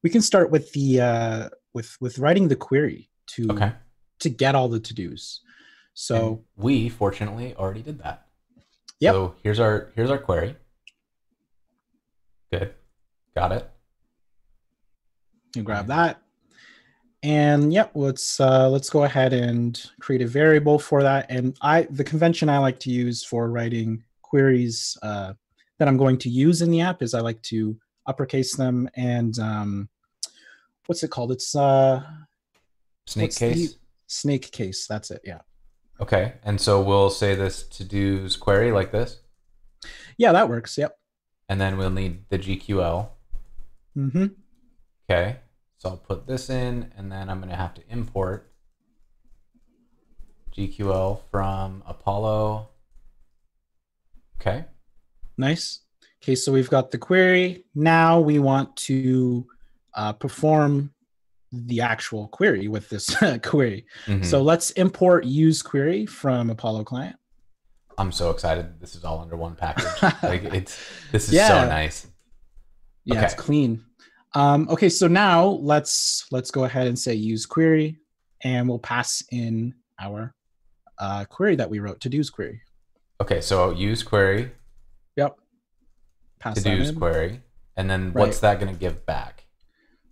we can start with the, uh, with, with writing the query to, okay. to get all the to-dos. So and we fortunately already did that. Yep. So here's our, here's our query. Good. Got it. You grab that, and yep, let's uh, let's go ahead and create a variable for that. And I, the convention I like to use for writing queries uh, that I'm going to use in the app is I like to uppercase them and um, what's it called? It's uh, snake case. Snake case. That's it. Yeah. Okay, and so we'll say this to-dos query like this. Yeah, that works. Yep. And then we'll need the G Q L. Mm-hmm. Okay. So I'll put this in, and then I'm going to have to import G Q L from Apollo. Okay. Nice. Okay, so we've got the query. Now we want to uh, perform the actual query with this query. Mm-hmm. So let's import use query from Apollo Client. I'm so excited. This is all under one package. Like it's this is yeah. so nice. Yeah, okay. It's clean. Um, okay, so now let's let's go ahead and say use query, and we'll pass in our uh, query that we wrote, to-dos query. Okay, so use query. Yep. Pass to-dos query, and then right. what's that going to give back?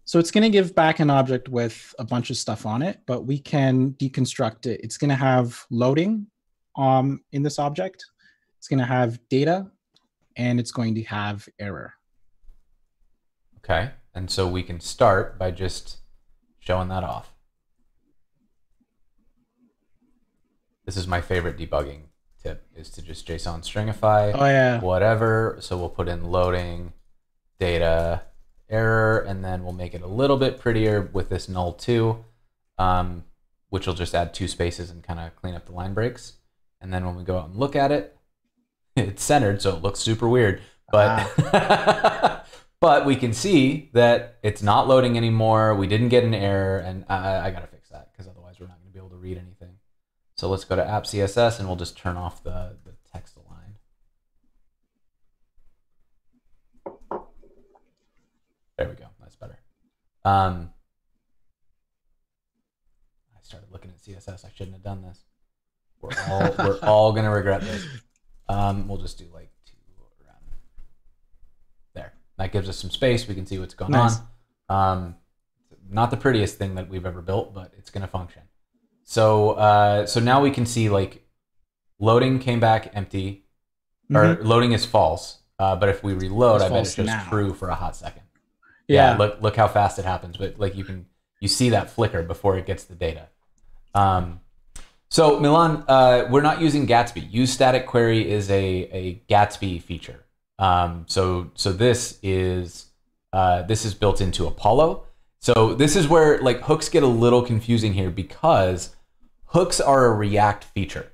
So it's going to give back an object with a bunch of stuff on it, but we can deconstruct it. It's going to have loading um, in this object. It's going to have data, and it's going to have error. Okay. And so we can start by just showing that off. This is my favorite debugging tip, is to just JSON stringify, oh, yeah. whatever. So we'll put in loading, data, error, and then we'll make it a little bit prettier with this null two, um, which will just add two spaces and kind of clean up the line breaks. And then when we go out and look at it, it's centered, so it looks super weird. But, ah. But we can see that it's not loading anymore. We didn't get an error, and I, I got to fix that because otherwise we're not going to be able to read anything. So let's go to app C S S, and we'll just turn off the, the text align. There we go. That's better. Um, I started looking at C S S. I shouldn't have done this. We're all, we're all going to regret this. Um, we'll just do like two around there. That gives us some space. We can see what's going nice. on. Um, not the prettiest thing that we've ever built, but it's going to function. So uh, so now we can see like loading came back empty, mm-hmm. or loading is false. Uh, but if we reload, it's I bet it's just now. true for a hot second. Yeah. yeah. Look look how fast it happens. But like you can you see that flicker before it gets the data. Um, So Milan, uh, we're not using Gatsby. Use static query is a, a Gatsby feature. Um, so so this is uh, this is built into Apollo. So this is where like hooks get a little confusing here because hooks are a React feature.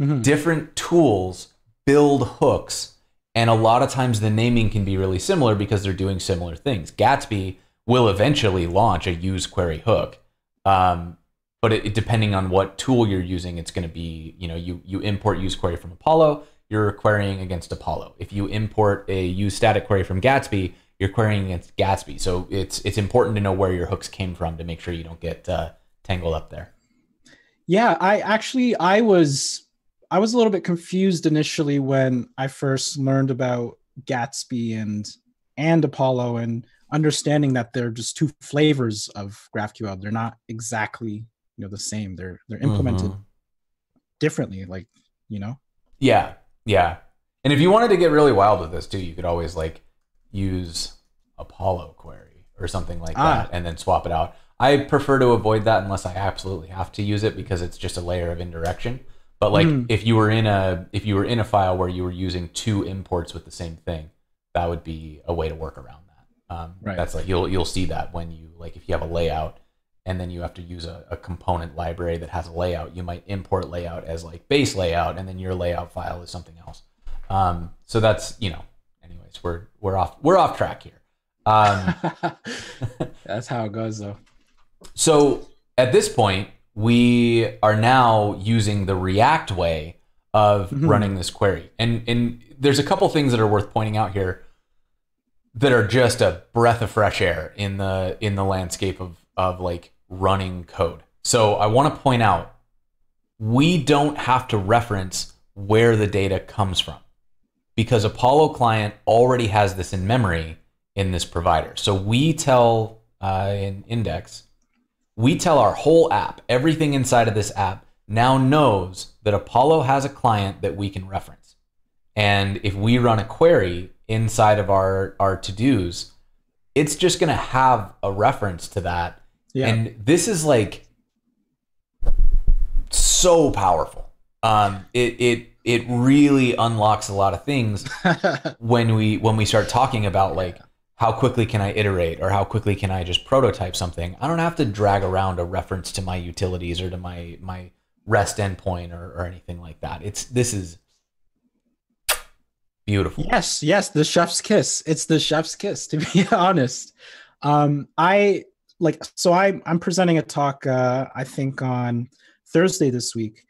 Mm-hmm. Different tools build hooks, and a lot of times the naming can be really similar because they're doing similar things. Gatsby will eventually launch a use query hook. Um, But it, it, depending on what tool you're using, it's going to be, you know, you, you import use query from Apollo, you're querying against Apollo. If you import a use static query from Gatsby, you're querying against Gatsby. So it's it's important to know where your hooks came from to make sure you don't get uh, tangled up there. Yeah, I actually, I was, I was a little bit confused initially when I first learned about Gatsby and, and Apollo, and understanding that they're just two flavors of GraphQL. They're not exactly... you know, the same. They're they're implemented mm-hmm. differently, like, you know. Yeah, yeah. And if you wanted to get really wild with this too, you could always like use Apollo query or something like ah. that, and then swap it out. I prefer to avoid that unless I absolutely have to use it because it's just a layer of indirection. But like mm. if you were in a if you were in a file where you were using two imports with the same thing, that would be a way to work around that. Um, right. That's like you'll you'll see that when you like if you have a layout. And then you have to use a, a component library that has a layout. You might import layout as like base layout, and then your layout file is something else. Um, so that's, you know, anyways, we're we're off we're off track here. Um, that's how it goes though. So at this point, we are now using the React way of mm-hmm. running this query, and and there's a couple things that are worth pointing out here that are just a breath of fresh air in the in the landscape of of like running code. So I want to point out, we don't have to reference where the data comes from because Apollo Client already has this in memory in this provider. So we tell uh, in index, we tell our whole app, everything inside of this app now knows that Apollo has a client that we can reference. And if we run a query inside of our, our to-dos, it's just going to have a reference to that. Yeah. And this is like so powerful. Um, it it it really unlocks a lot of things when we when we start talking about like how quickly can I iterate or how quickly can I just prototype something. I don't have to drag around a reference to my utilities or to my my REST endpoint or, or anything like that. It's this is beautiful. Yes, yes, the chef's kiss. It's the chef's kiss, to be honest. Um, I like so I I'm presenting a talk uh, I think on Thursday this week,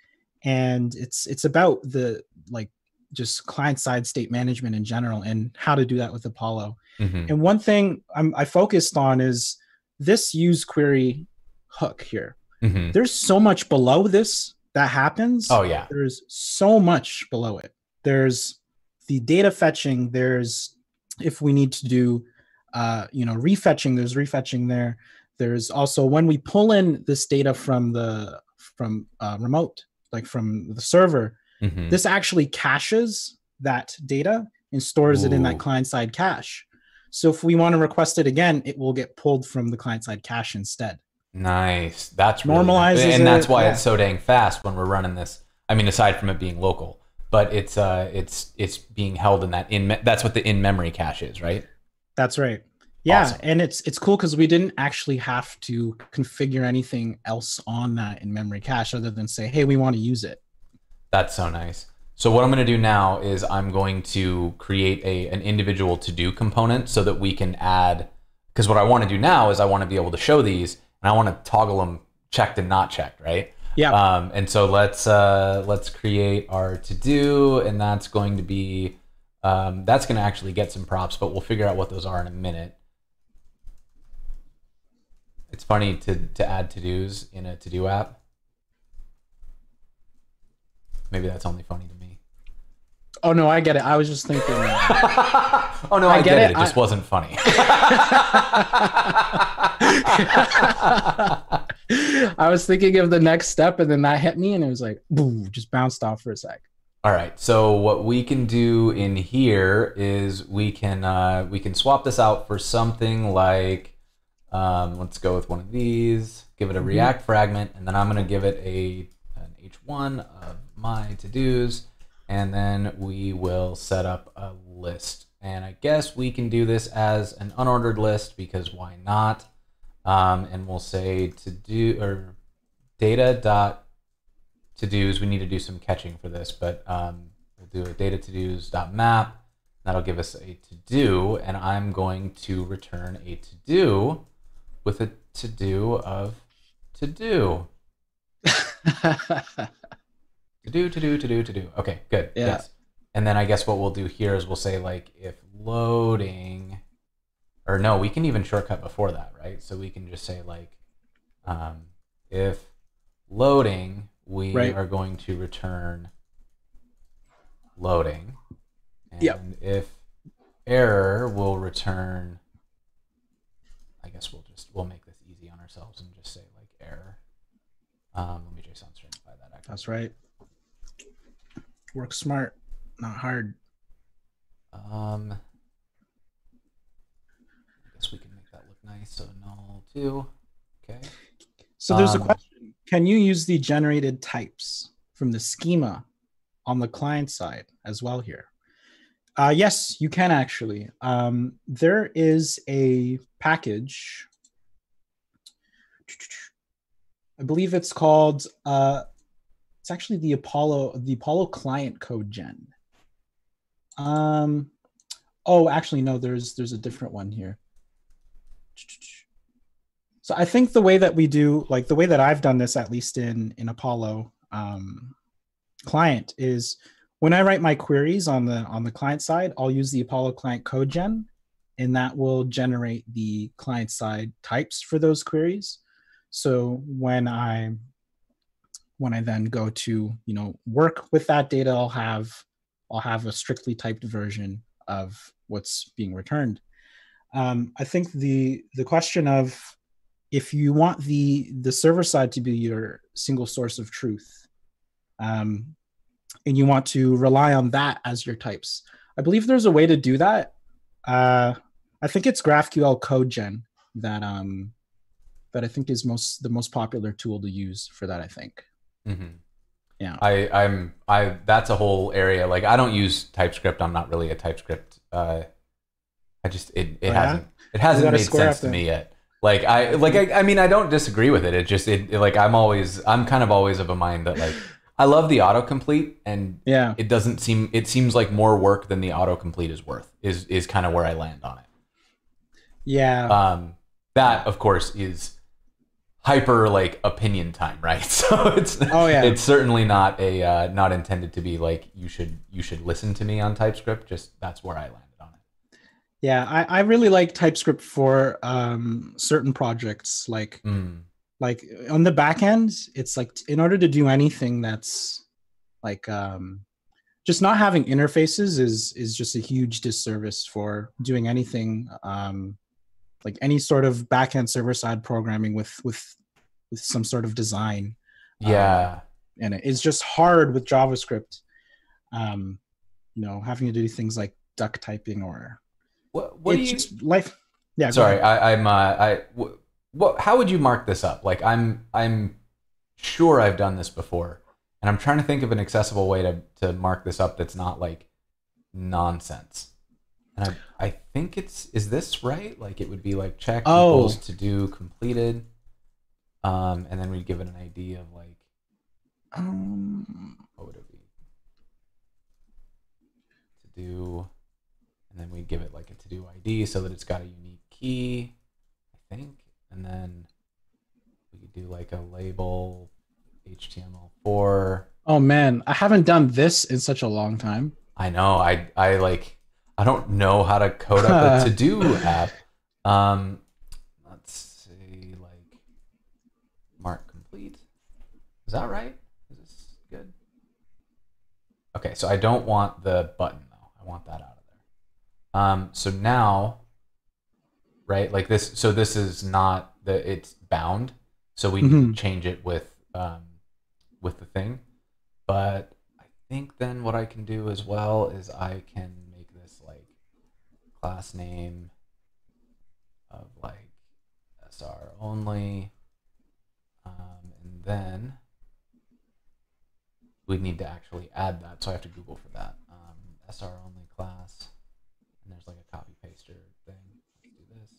and it's it's about the like just client side state management in general and how to do that with Apollo. Mm-hmm. And one thing I'm, I focused on is this use query hook here. Mm-hmm. There's so much below this that happens. Oh yeah, there's so much below it. There's the data fetching, there's, if we need to do, uh, you know, refetching, there's refetching there. There's also when we pull in this data from the from uh, remote, like from the server, mm-hmm. this actually caches that data and stores Ooh. it in that client-side cache. So if we want to request it again, it will get pulled from the client-side cache instead. Nice. That's normalizes really, and that's why yeah. it's so dang fast when we're running this. I mean, aside from it being local. But it's uh, it's it's being held in that in that's what the in memory cache is, right? That's right. Yeah, awesome. And it's it's cool because we didn't actually have to configure anything else on that in-memory cache other than say, hey, we want to use it. That's so nice. So what I'm going to do now is I'm going to create a an individual to-do component so that we can add, because what I want to do now is I want to be able to show these and I want to toggle them checked and not checked, right? Yeah. Um, and so let's uh, let's create our to-do, and that's going to be um, that's going to actually get some props, but we'll figure out what those are in a minute. It's funny to, to add to-dos in a to-do app. Maybe that's only funny to me. Oh, no, I get it. I was just thinking. oh, no, I, I get, get it. It I... just wasn't funny. I was thinking of the next step, and then that hit me, and it was like, boom, just bounced off for a sec. All right. So what we can do in here is we can uh, we can swap this out for something like, Um, let's go with one of these, give it a React fragment, and then I'm going to give it a, an H one of my to-dos, and then we will set up a list. And I guess we can do this as an unordered list because why not? Um, and we'll say to-do or data.todos. We need to do some catching for this, but um, we'll do a data-todos.map. That'll give us a to-do, and I'm going to return a to-do with a to-do of to-do. To-do, to-do, to-do, to-do. Okay, good. Yeah. Yes. And then I guess what we'll do here is we'll say, like, if loading, or no, we can even shortcut before that, right? So we can just say, like, um, if loading, we right. are going to return loading. And yep. if error, we'll return, I guess we'll just, we'll make this easy on ourselves and just say, like, error. Um, let me JSON stringify that. Actually. That's right. Work smart, not hard. Um, I guess we can make that look nice. So null too. Okay. So there's um, a question. Can you use the generated types from the schema on the client side as well here? Uh, yes, you can actually. Um, there is a package. I believe it's called. Uh, it's actually the Apollo, the Apollo Client Code Gen. Um, oh, actually, no. There's there's a different one here. So I think the way that we do, like the way that I've done this, at least in in Apollo um, Client, is. When I write my queries on the on the client side, I'll use the Apollo Client Code Gen, and that will generate the client side types for those queries. So when I when I then go to, you know, work with that data, I'll have I'll have a strictly typed version of what's being returned. Um, I think the the question of if you want the the server side to be your single source of truth. Um, and you want to rely on that as your types. I believe there's a way to do that. Uh, I think it's GraphQL Code Gen that um, that I think is most the most popular tool to use for that. I think. Mm-hmm. Yeah. I, I'm I that's a whole area. Like I don't use TypeScript. I'm not really a TypeScript. Uh, I just it it oh, hasn't yeah? it hasn't made sense to me yet. Like I like I, I mean I don't disagree with it. It just it, it like I'm always I'm kind of always of a mind that like. I love the autocomplete, and yeah. it doesn't seem. It seems like more work than the autocomplete is worth. Is is kind of where I land on it. Yeah. Um, that of course is hyper like opinion time, right? So it's oh, yeah. it's certainly not a uh, not intended to be like you should you should listen to me on TypeScript. Just that's where I landed on it. Yeah, I I really like TypeScript for um, certain projects like. Mm. Like on the back end, it's like in order to do anything that's like um, just not having interfaces is is just a huge disservice for doing anything um, like any sort of back end server side programming with with with some sort of design. Yeah, um, and it's just hard with JavaScript. Um, you know, having to do things like duck typing or what? What do you? Just life. Yeah. Sorry, I, I'm. Uh, I. What, how would you mark this up? Like I'm, I'm sure I've done this before, and I'm trying to think of an accessible way to to mark this up that's not like nonsense. And I, I think it's, is this right? Like it would be like check equals oh. to do completed. Um, and then we'd give it an I D of like, um, what would it be? To do, and then we'd give it like a to do I D so that it's got a unique key, I think. And then we could do like a label H T M L four. Oh man, I haven't done this in such a long time. I know, I, I like, I don't know how to code up a to-do app. Um, let's see, like, mark complete. Is that right? Is this good? Okay, so I don't want the button though. I want that out of there. Um, so now, right, like this, so this is not, the it's bound. So we mm-hmm. need to change it with, um, with the thing. But I think then what I can do as well is I can make this like class name of like S R only. Um, and then we need to actually add that. So I have to Google for that. Um, S R only class. And there's like a copy paster thing. Let's do this.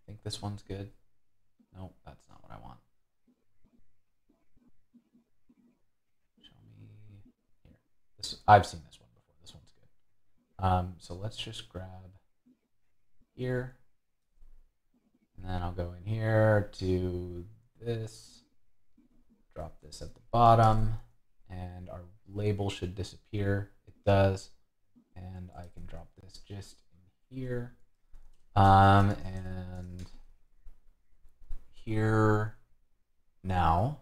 I think this one's good. Nope, that's not what I want. This, I've seen this one before. This one's good. Um, so let's just grab here. And then I'll go in here to this. Drop this at the bottom. And our label should disappear. It does. And I can drop this just in here. Um, and here now.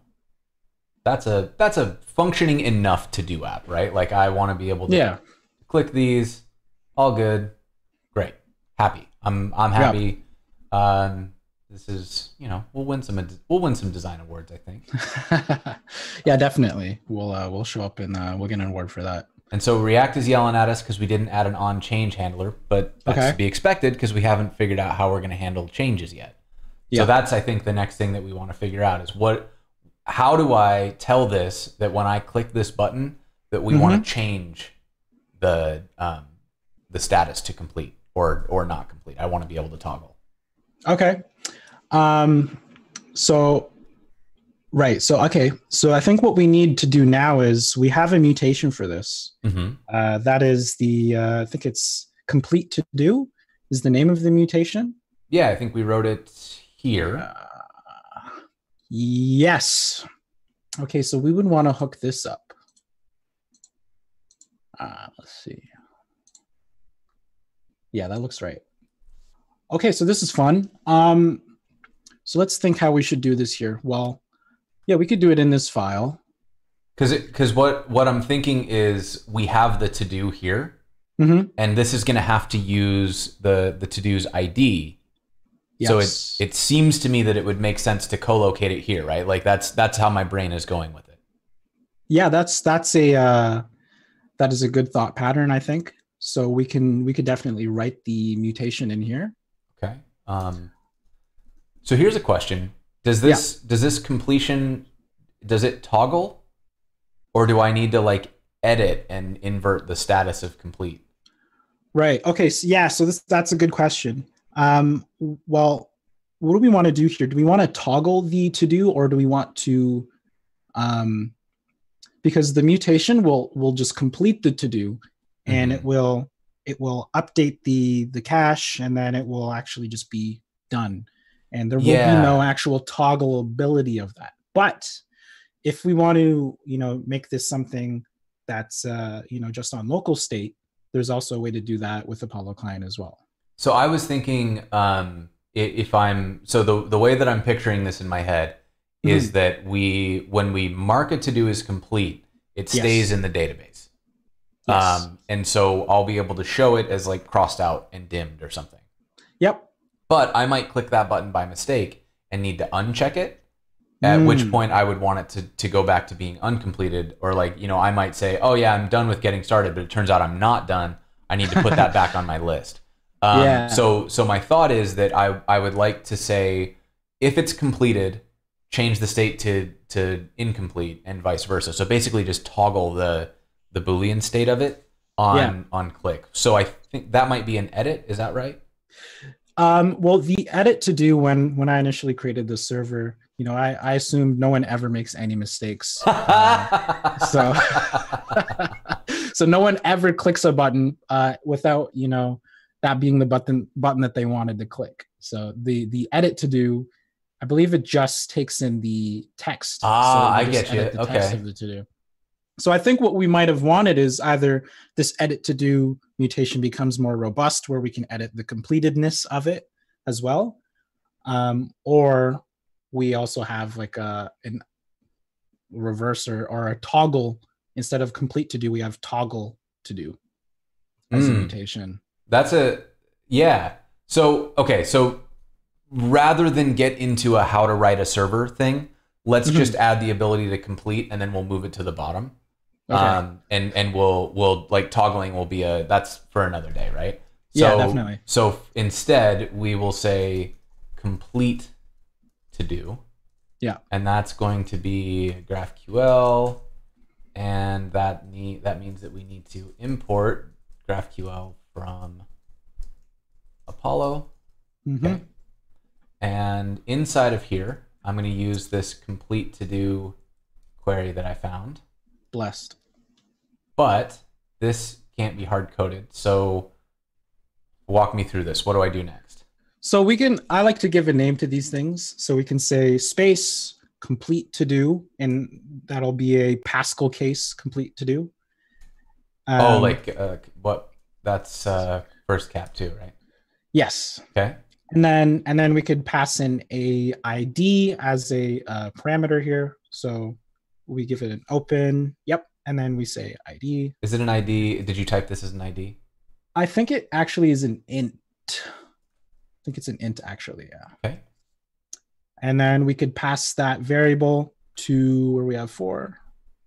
That's a that's a functioning enough to-do app, right? Like I want to be able to yeah. click these, all good, great, happy. I'm I'm happy. Yep. Um, this is you know we'll win some we'll win some design awards, I think. Yeah, definitely. We'll uh, we'll show up and uh, we'll get an award for that. And so React is yelling at us because we didn't add an on-change handler, but that's okay. to be expected because we haven't figured out how we're going to handle changes yet. Yep. So that's I think the next thing that we want to figure out is what. How do I tell this that when I click this button that we mm-hmm. want to change the um, the status to complete or or not complete? I want to be able to toggle. Okay. Um, so right. So okay. So I think what we need to do now is we have a mutation for this. Mm-hmm. Uh, that is the uh, I think it's complete to do is the name of the mutation. Yeah, I think we wrote it here. Uh, Yes. Okay, so we would want to hook this up. Uh, let's see. Yeah, that looks right. Okay, so this is fun. Um, so let's think how we should do this here. Well, yeah, we could do it in this file. Because because what, what I'm thinking is we have the to-do here, mm-hmm. and this is going to have to use the, the to-do's I D. Yes. So it, it seems to me that it would make sense to co-locate it here, right? Like that's that's how my brain is going with it. Yeah, that's that's a uh, that is a good thought pattern, I think. So we can we could definitely write the mutation in here. Okay. Um, so here's a question: Does this yeah. does this completion does it toggle, or do I need to like edit and invert the status of complete? Right. Okay. So yeah. So this that's a good question. Um, well, what do we want to do here? Do we want to toggle the to-do or do we want to, um, because the mutation will, will just complete the to-do and mm-hmm. it will, it will update the, the cache and then it will actually just be done. And there will yeah. be no actual toggleability of that. But if we want to, you know, make this something that's, uh, you know, just on local state, there's also a way to do that with Apollo Client as well. So I was thinking, um, if I'm so the the way that I'm picturing this in my head is mm-hmm. that we when we mark a to do as complete, it stays yes. in the database, yes. um, and so I'll be able to show it as like crossed out and dimmed or something. Yep. But I might click that button by mistake and need to uncheck it. At mm. which point I would want it to to go back to being uncompleted, or like you know I might say, oh yeah, I'm done with getting started, but it turns out I'm not done. I need to put that back on my list. Um, yeah. So, so my thought is that I, I would like to say, if it's completed, change the state to, to incomplete and vice versa. So basically just toggle the, the Boolean state of it on, yeah. on click. So I, think that might be an edit. Is that right? Um, well, the edit to do when when I initially created the server, you know, I, I assumed no one ever makes any mistakes. uh, so, so no one ever clicks a button uh, without, you know, that being the button button that they wanted to click. So the the edit to do, I believe it just takes in the text. Ah, so I get you. The okay. Text of the to do. So I think what we might have wanted is either this edit to do mutation becomes more robust, where we can edit the completedness of it as well, um, or we also have like a an reverser or a toggle. Instead of complete to do, we have toggle to do as mm. a mutation. That's a yeah. So okay, so rather than get into a how to write a server thing, let's mm-hmm. just add the ability to complete, and then we'll move it to the bottom. Okay. Um, and and we'll we'll like toggling will be a that's for another day, right? So, yeah, definitely. So instead, we will say complete to do. Yeah. And that's going to be GraphQL, and that need that means that we need to import GraphQL from Apollo. Mm-hmm. Okay. And inside of here, I'm going to use this complete to do query that I found. Blessed. But this can't be hard coded. So walk me through this. What do I do next? So we can, I like to give a name to these things. So we can say space complete to do, and that'll be a Pascal case complete to do. Um, oh, like uh, what? That's uh, first cap too, right? Yes. Okay. And then, and then we could pass in a I D as a uh, parameter here. So we give it an open. Yep. And then we say I D. Is it an I D? Did you type this as an I D? I think it actually is an int. I think it's an int actually. Yeah. Okay. And then we could pass that variable to where we have four.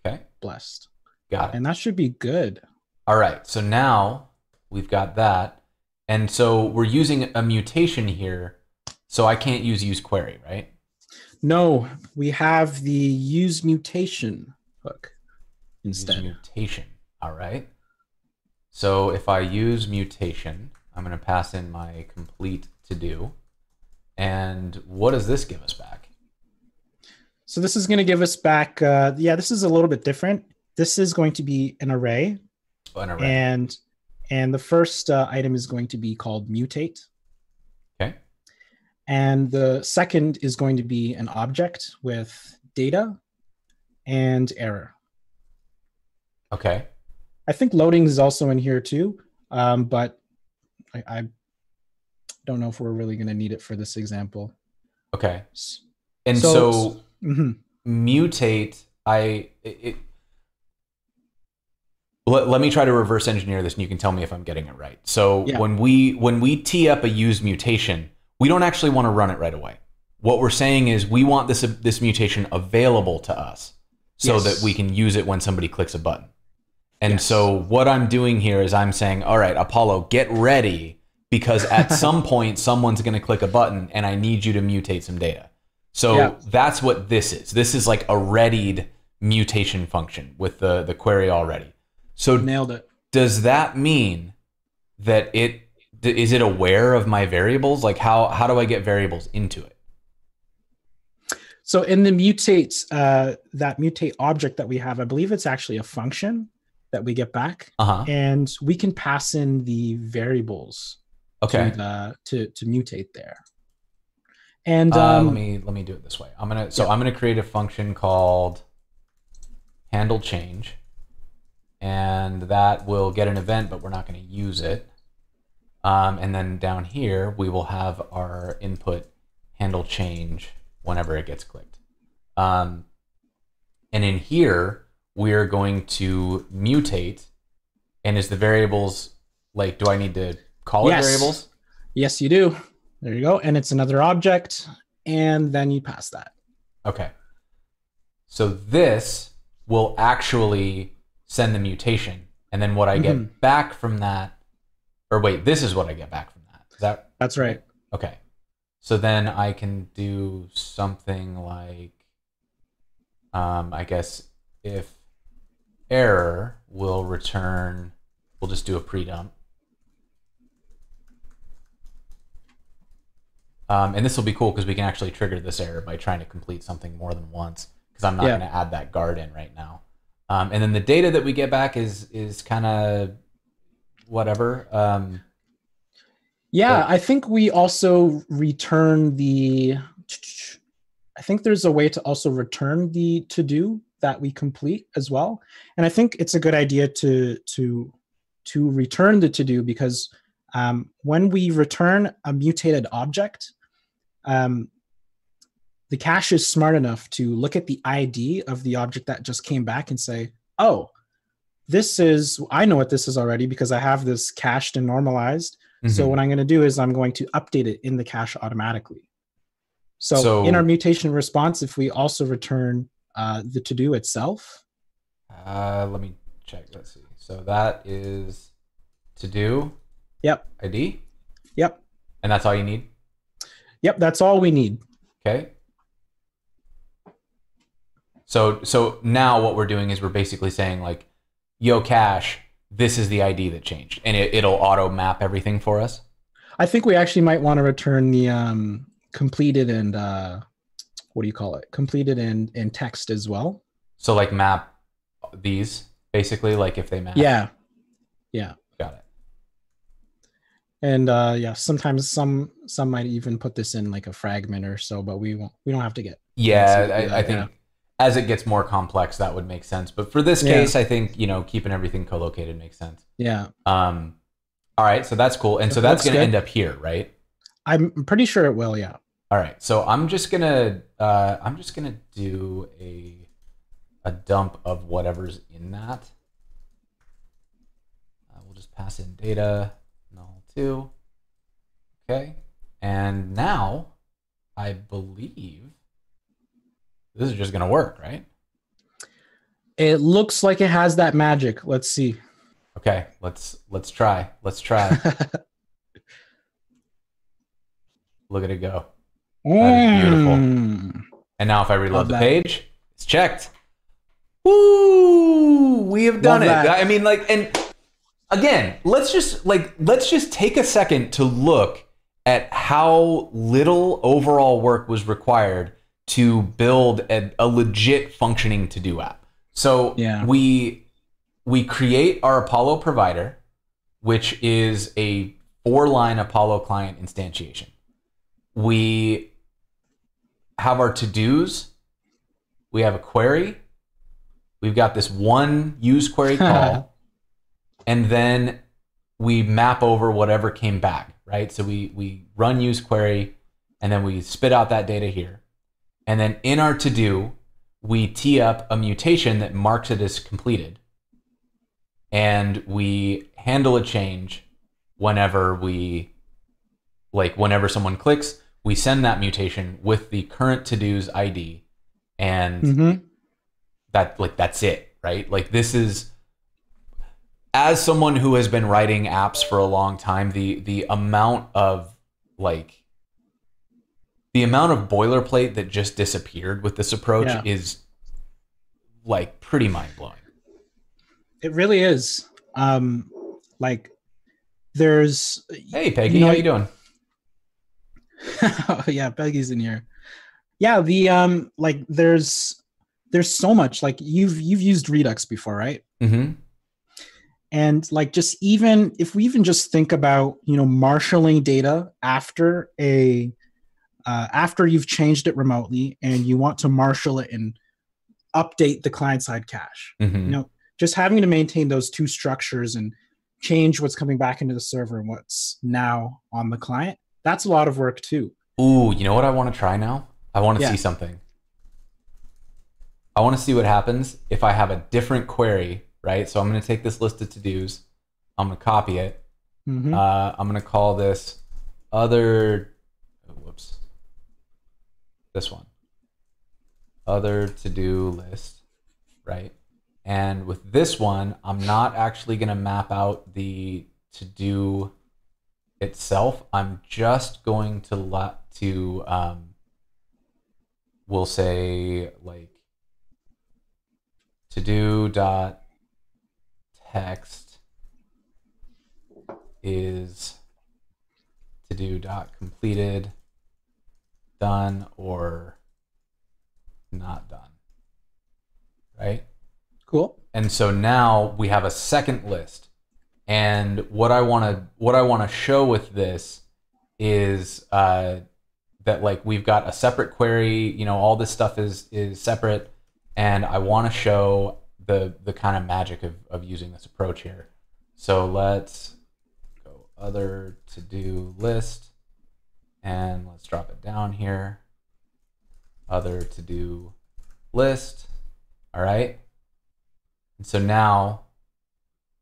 Okay. Blessed. Got it. And that should be good. All right. So now we've got that. And so we're using a mutation here, so I can't use use query, right? No, we have the use mutation hook instead. Use mutation, all right. So if I use mutation, I'm going to pass in my complete to do. And what does this give us back? So this is going to give us back, uh, yeah, this is a little bit different. This is going to be an array. Oh, an array. And And the first uh, item is going to be called mutate. Okay. And the second is going to be an object with data and error. Okay. I think loading is also in here too, um, but I, I don't know if we're really going to need it for this example. Okay. And so, so mm-hmm. mutate, I... It, it, Let, let me try to reverse engineer this, and you can tell me if I'm getting it right. So yeah. when we when we tee up a use mutation, we don't actually want to run it right away. What we're saying is we want this uh, this mutation available to us so yes. that we can use it when somebody clicks a button. And yes. so what I'm doing here is I'm saying, all right, Apollo, get ready, because at some point someone's going to click a button, and I need you to mutate some data. So yeah. that's what this is. This is like a readied mutation function with the the query already. So nailed it. Does that mean that it is it aware of my variables? Like how how do I get variables into it? So in the mutate uh, that mutate object that we have, I believe it's actually a function that we get back, uh-huh. and we can pass in the variables. Okay. To the, to, to mutate there. And um, uh, let me let me do it this way. I'm gonna so yeah. I'm gonna create a function called handle change. And that will get an event, but we're not going to use it. Um, and then down here, we will have our input handle change whenever it gets clicked. Um, and in here, we're going to mutate. And is the variables, like, do I need to call yes. it variables? Yes, you do. There you go. And it's another object. And then you pass that. Okay. So this will actually send the mutation, and then what I get mm-hmm. back from that, or wait, this is what I get back from that. Is that that's right? Okay, so then I can do something like, um, I guess if error will return, we'll just do a pre-dump, Um, and this will be cool because we can actually trigger this error by trying to complete something more than once, because I'm not yeah. going to add that guard in right now. Um, and then the data that we get back is is kind of whatever. Um, yeah, but I think we also return the, I think there's a way to also return the to-do that we complete as well. And I think it's a good idea to, to, to return the to-do, because um, when we return a mutated object, um, the cache is smart enough to look at the I D of the object that just came back and say, oh, this is, I know what this is already because I have this cached and normalized. Mm-hmm. So what I'm going to do is I'm going to update it in the cache automatically. So, so in our mutation response, if we also return uh, the to-do itself. Uh, let me check. Let's see. So that is to-do. Yep. I D. Yep. And that's all you need? Yep. That's all we need. Okay. So, so now what we're doing is we're basically saying like, yo, cache, this is the I D that changed, and it, it'll auto map everything for us. I think we actually might want to return the um, completed and uh, what do you call it? Completed and, and text as well. So like map these basically, like if they map. Yeah. Yeah. Got it. And uh, yeah, sometimes some some might even put this in like a fragment or so, but we won't. We don't have to get. Yeah, I, I think. Yeah. As it gets more complex, that would make sense. But for this yeah. case, I think, you know, keeping everything co-located makes sense. Yeah. Um, all right. So that's cool. And if so that's going to end up here, right? I'm pretty sure it will. Yeah. All right. So I'm just going to, uh, I'm just going to do a, a dump of whatever's in that. Uh, we'll just pass in data null two. Okay. And now I believe this is just going to work, right? It looks like it has that magic. Let's see. Okay, let's let's try. Let's try. Look at it go. That is beautiful. And now if I reload the page, it's checked. Woo! We have done it. I mean, like, and again, let's just like let's just take a second to look at how little overall work was required to build a, a legit functioning to-do app. So yeah. we we create our Apollo provider, which is a four-line Apollo client instantiation. We have our to-dos. We have a query. We've got this one use query call. And then we map over whatever came back, right? So we, we run use query, and then we spit out that data here. And then in our to-do, we tee up a mutation that marks it as completed. And we handle a change whenever we, like whenever someone clicks, we send that mutation with the current to-do's I D. And mm-hmm. that like that's it, right? Like this is, as someone who has been writing apps for a long time, the the amount of like the amount of boilerplate that just disappeared with this approach yeah. is like pretty mind blowing. It really is. Um, like there's. Hey Peggy, you know, how you doing? Oh, yeah, Peggy's in here. Yeah, the um, like there's there's so much. Like you've you've used Redux before, right? Mm-hmm. And like just even if we even just think about you know marshaling data after a. Uh, after you've changed it remotely and you want to marshal it and update the client-side cache. Mm-hmm. You know, just having to maintain those two structures and change what's coming back into the server and what's now on the client, that's a lot of work too. Ooh, you know what I want to try now? I want to yeah. see something. I want to see what happens if I have a different query, right? So I'm going to take this list of to-dos. I'm going to copy it. Mm-hmm. uh, I'm going to call this other... Oh, whoops. This one, other to-do list, right? And with this one, I'm not actually going to map out the to-do itself. I'm just going to let to, um, we'll say like to-do dot text is to-do dot completed done or not done, right? Cool. And so now we have a second list. And what I want to what I want to show with this is uh, that like we've got a separate query, you know, all this stuff is is separate, and I want to show the the kind of magic of of using this approach here. So let's go other to-do list, and let's drop it down here. Other to-do list. All right. And so now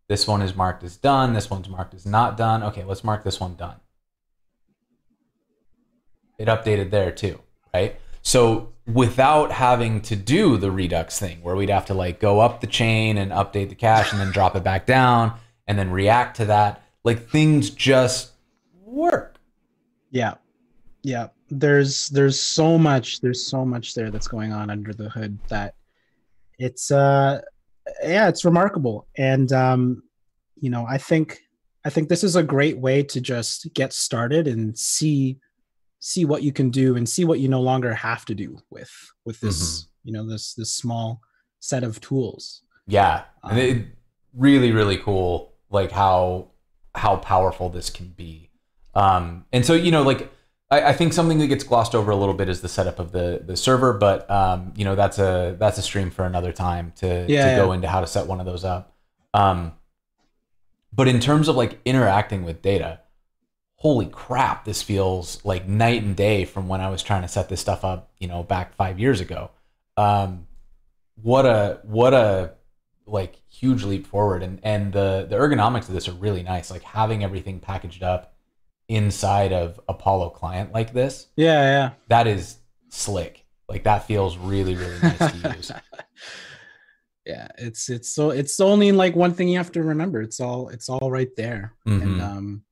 this one is marked as done. This one's marked as not done. Okay, let's mark this one done. It updated there too, right? So without having to do the Redux thing where we'd have to like go up the chain and update the cache and then drop it back down and then react to that, like things just work. Yeah. Yeah. There's there's so much there's so much there that's going on under the hood that it's uh yeah, it's remarkable. And um you know, I think I think this is a great way to just get started and see see what you can do and see what you no longer have to do with with this, mm-hmm. you know, this this small set of tools. Yeah. Um, and it really really cool like how how powerful this can be. Um, and so, you know, like, I, I think something that gets glossed over a little bit is the setup of the, the server, but, um, you know, that's a, that's a stream for another time to, yeah, to yeah. go into how to set one of those up. Um, but in terms of like interacting with data, holy crap, this feels like night and day from when I was trying to set this stuff up, you know, back five years ago. Um, what a, what a like huge leap forward. And, and the, the ergonomics of this are really nice. Like having everything packaged up inside of Apollo Client like this. Yeah, yeah. That is slick. Like that feels really, really nice to use. Yeah, it's it's so it's only like one thing you have to remember. It's all it's all right there. Mm-hmm. And um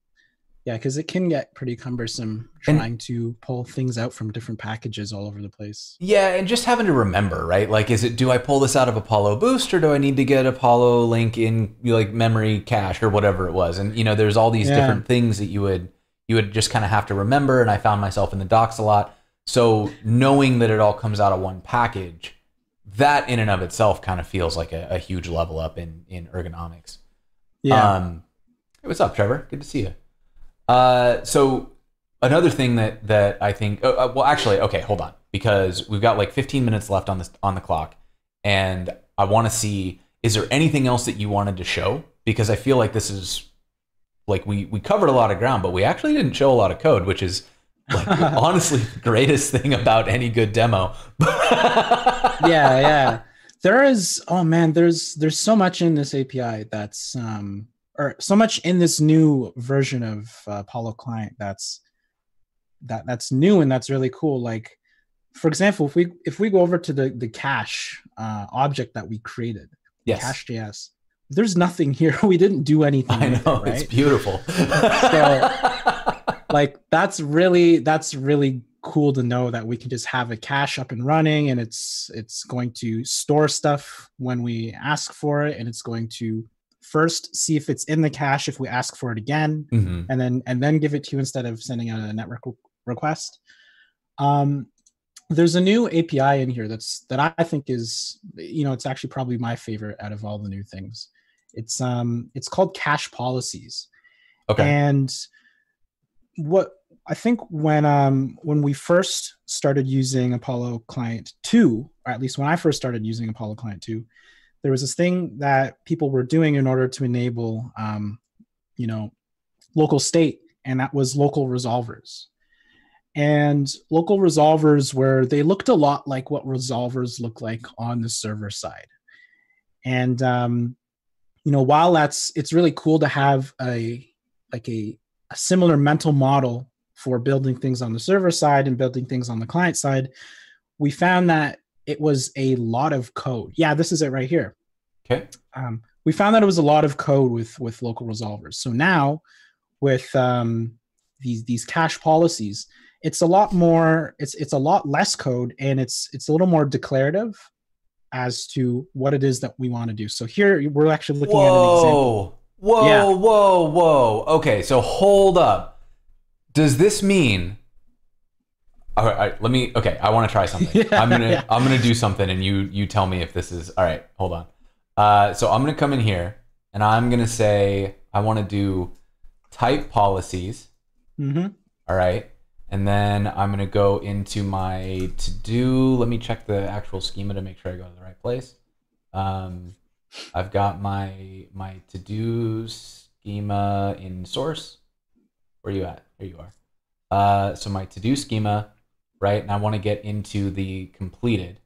yeah, because it can get pretty cumbersome trying and, to pull things out from different packages all over the place. Yeah, and just having to remember, right? Like, is it, do I pull this out of Apollo Boost or do I need to get Apollo Link in like memory cache or whatever it was? And you know, there's all these yeah. different things that you would You would just kind of have to remember, and I found myself in the docs a lot. So knowing that it all comes out of one package, that in and of itself kind of feels like a, a huge level up in in ergonomics. Yeah. Um, hey, what's up, Trevor? Good to see you. Uh, so another thing that that I think, uh, well, actually, okay, hold on, because we've got like fifteen minutes left on this on the clock, and I want to see, is there anything else that you wanted to show? Because I feel like this is. Like we, we covered a lot of ground, but we actually didn't show a lot of code, which is like honestly the greatest thing about any good demo. yeah, yeah. There is, oh man, there's there's so much in this A P I that's, um, or so much in this new version of uh, Apollo Client that's that that's new and that's really cool. Like, for example, if we if we go over to the the cache uh, object that we created, yes. cache dot J S. There's nothing here. We didn't do anything. I know, it, right? It's beautiful. So, like that's really that's really cool to know that we can just have a cache up and running, and it's it's going to store stuff when we ask for it, and it's going to first see if it's in the cache if we ask for it again, mm-hmm. and then and then give it to you instead of sending out a network request. Um, There's a new A P I in here that's that I think is, you know, it's actually probably my favorite out of all the new things. It's um it's called Cache Policies. Okay. And what I think when um when we first started using Apollo Client two, or at least when I first started using Apollo Client two, there was this thing that people were doing in order to enable um you know local state, and that was local resolvers. And local resolvers were, they looked a lot like what resolvers look like on the server side. And, um, you know, while that's, it's really cool to have a, like a, a similar mental model for building things on the server side and building things on the client side, we found that it was a lot of code. Yeah, this is it right here. Okay. Um, we found that it was a lot of code with, with local resolvers. So now with um, these, these cache policies, it's a lot more, it's it's a lot less code, and it's it's a little more declarative as to what it is that we want to do. So here we're actually looking whoa, at an example. Whoa, yeah. whoa, whoa. Okay, so hold up. Does this mean all right, all right, let me, okay, I want to try something. yeah, I'm gonna, yeah. I'm gonna do something, and you, you tell me if this is, all right, hold on. Uh, so I'm gonna come in here, and I'm gonna say, I want to do type policies, mm-hmm. all right? And then I'm gonna go into my to-do. Let me check the actual schema to make sure I go to the right place. Um, I've got my, my to-do schema in source. Where are you at? Here you are. Uh, so my to-do schema, right? And I want to get into the completed.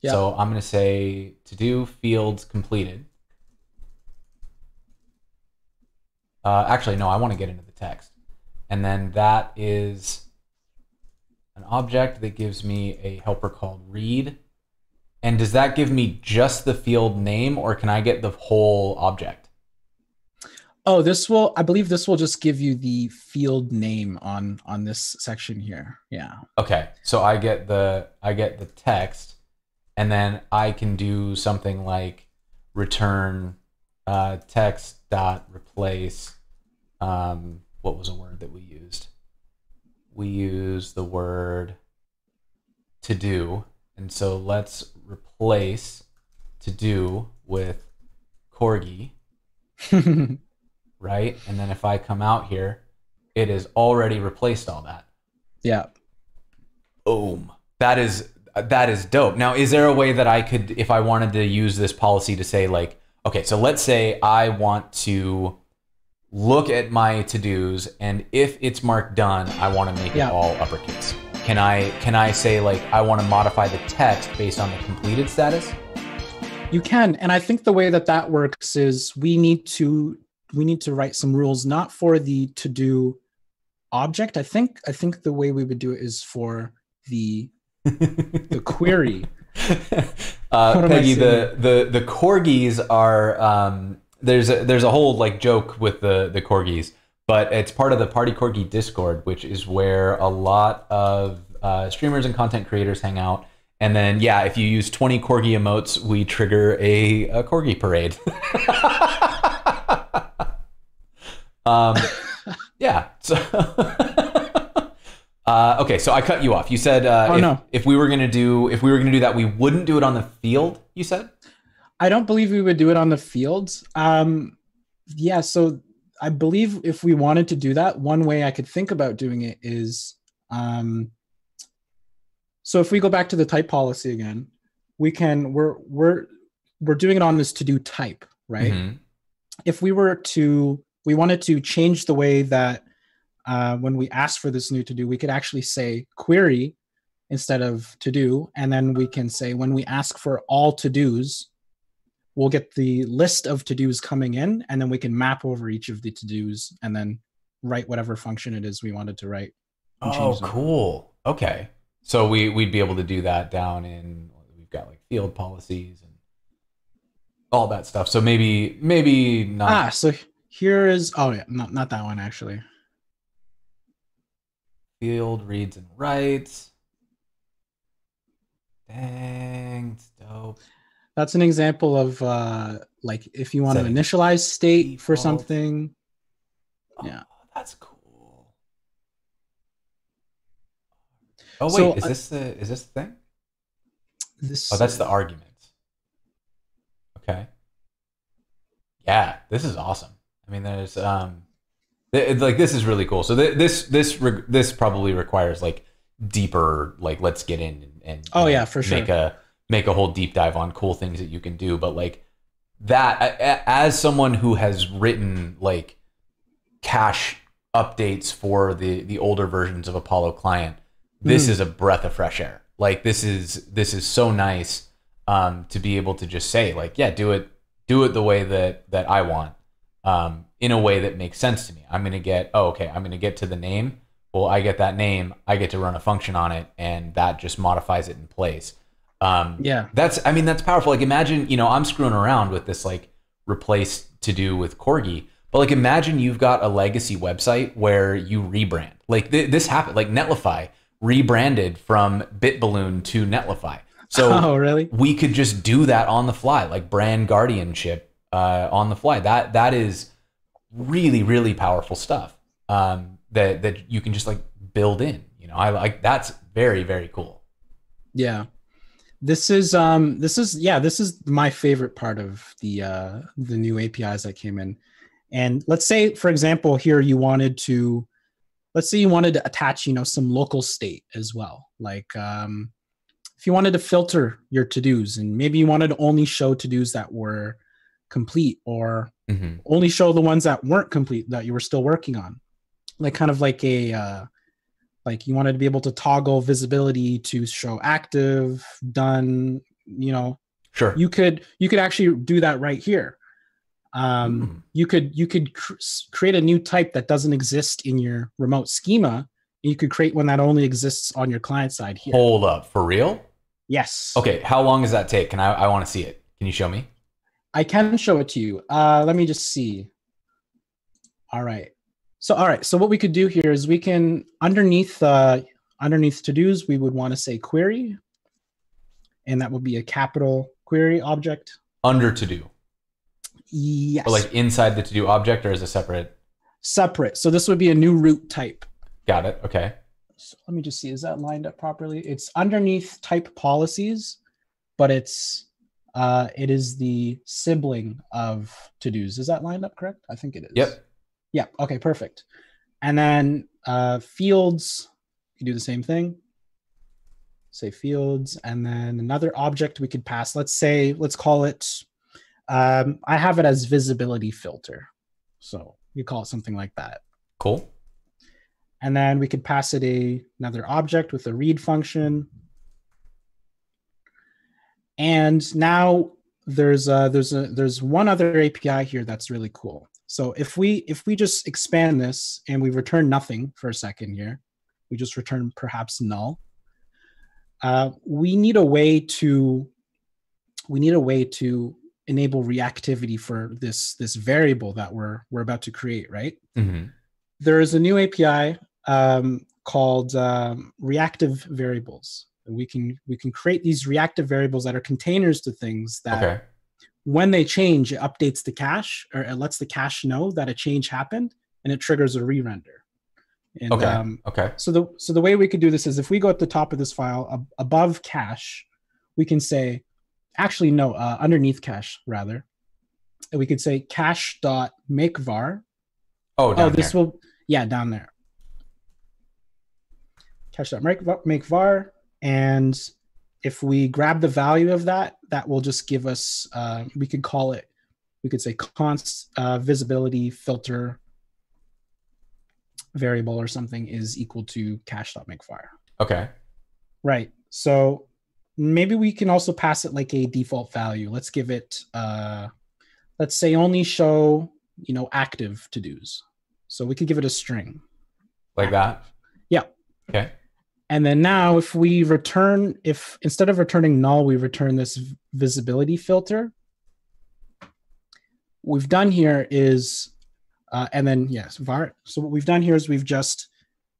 Yeah. So I'm going to say to-do fields completed. Uh, actually, no, I want to get into the text. And then that is an object that gives me a helper called read. And does that give me just the field name, or can I get the whole object? Oh, this will, I believe this will just give you the field name on, on this section here. Yeah. Okay. So I get the, I get the text, and then I can do something like return uh, text dot replace. Um, what was a word that we used? We used the word to do. And so let's replace to do with corgi, right? And then if I come out here, it has already replaced all that. Yeah. Boom. That is, that is dope. Now, is there a way that I could, if I wanted to use this policy to say like, okay, so let's say I want to look at my to-dos, and if it's marked done, I want to make yeah. it all uppercase. Can I, can I say like, I want to modify the text based on the completed status? You can. And I think the way that that works is we need to, we need to write some rules, not for the to-do object. I think, I think the way we would do it is for the, the query. uh, Peggy, the, the, the corgis are, um, there's a, there's a whole like joke with the, the corgis. But it's part of the Party Corgi Discord, which is where a lot of uh, streamers and content creators hang out. And then, yeah, if you use twenty Corgi emotes, we trigger a, a Corgi parade. um, yeah. So uh, okay, so I cut you off. You said uh, oh, if, no. if we were gonna do if we were gonna do that, we wouldn't do it on the field. You said I don't believe we would do it on the field. Um, yeah. So. I believe if we wanted to do that, one way I could think about doing it is, um, so if we go back to the type policy again, we can, we're, we're, we're doing it on this to-do type, right? Mm-hmm. If we were to, we wanted to change the way that uh, when we ask for this new to-do, we could actually say query instead of to-do. And then we can say, when we ask for all to-dos, we'll get the list of to-dos coming in, and then we can map over each of the to-dos and then write whatever function it is we wanted to write. Oh, cool. Okay. So we, we'd be able to do that down in, we've got like field policies and all that stuff. So maybe, maybe not. Ah, so here is, oh yeah, not, not that one actually. Field reads and writes. Dang, it's dope. That's an example of uh, like if you want to initialize state for something. Oh, yeah, that's cool. Oh wait, so, is uh, this the is this the thing? This. Oh, that's the argument. Okay. Yeah, this is awesome. I mean, there's um, th like this is really cool. So th this this re this probably requires like deeper like let's get in and, and oh yeah for sure make a. make a whole deep dive on cool things that you can do. But like that, as someone who has written like cache updates for the, the older versions of Apollo Client, this mm. is a breath of fresh air. Like this is, this is so nice um, to be able to just say like, yeah, do it, do it the way that, that I want um, in a way that makes sense to me. I'm going to get, oh, okay. I'm going to get to the name. Well, I get that name. I get to run a function on it, and that just modifies it in place. Um, yeah, that's, I mean, that's powerful. Like imagine, you know, I'm screwing around with this, like replace to do with Corgi, but like, imagine you've got a legacy website where you rebrand, like th this happened, like Netlify rebranded from BitBalloon to Netlify. So oh, really? We could just do that on the fly, like brand guardianship, uh, on the fly. That, that is really, really powerful stuff. Um, that, that you can just like build in. You know, I like that's very, very cool. Yeah. This is, um, this is, yeah, this is my favorite part of the, uh, the new A P Is that came in. And let's say, for example, here you wanted to, let's say you wanted to attach, you know, some local state as well. Like, um, if you wanted to filter your to-dos and maybe you wanted to only show to-dos that were complete or mm-hmm. only show the ones that weren't complete that you were still working on. Like kind of like a, uh, like you wanted to be able to toggle visibility to show active, done, you know, sure. You could, you could actually do that right here. Um, mm-hmm. You could, you could cr- create a new type that doesn't exist in your remote schema. You could create one that only exists on your client side here. Hold up, for real? Yes. Okay, how long does that take? Can I, I want to see it. Can you show me? I can show it to you. Uh, let me just see. All right. So, all right. So what we could do here is we can, underneath uh, underneath to-dos, we would want to say query. And that would be a capital query object. Under to-do? Yes. Or like inside the to-do object or is it separate? Separate. So this would be a new root type. Got it. Okay. So let me just see. Is that lined up properly? It's underneath type policies, but it's uh, it is the sibling of to-dos. Is that lined up correct? I think it is. Yep. Yeah. Okay. Perfect. And then uh, fields. You do the same thing. Say fields, and then another object we could pass. Let's say let's call it. Um, I have it as visibility filter, so you call it something like that. Cool. And then we could pass it a, another object with a read function. And now there's a, there's a, there's one other A P I here that's really cool. So if we if we just expand this and we return nothing for a second here, we just return perhaps null. Uh, we need a way to we need a way to enable reactivity for this this variable that we're we're about to create, right? Mm-hmm. There is a new A P I um, called um, reactive variables. We can we can create these reactive variables that are containers to things that okay. when they change, it updates the cache or it lets the cache know that a change happened and it triggers a re-render. And, okay. Um, okay. So the so the way we could do this is if we go at the top of this file ab- above cache, we can say actually no uh, underneath cache rather, and we could say cache dot make var. Oh, down oh this there. will yeah down there. Cache.make var, and if we grab the value of that, that will just give us. Uh, we could call it. We could say const uh, visibility filter variable or something is equal to cache.make var. Okay. Right. So maybe we can also pass it like a default value. Let's give it. Uh, let's say only show you know active to-dos. So we could give it a string. Like that? Yeah. Okay. And then now if we return, if instead of returning null, we return this visibility filter. What we've done here is, uh, and then yes, var. So what we've done here is we've just,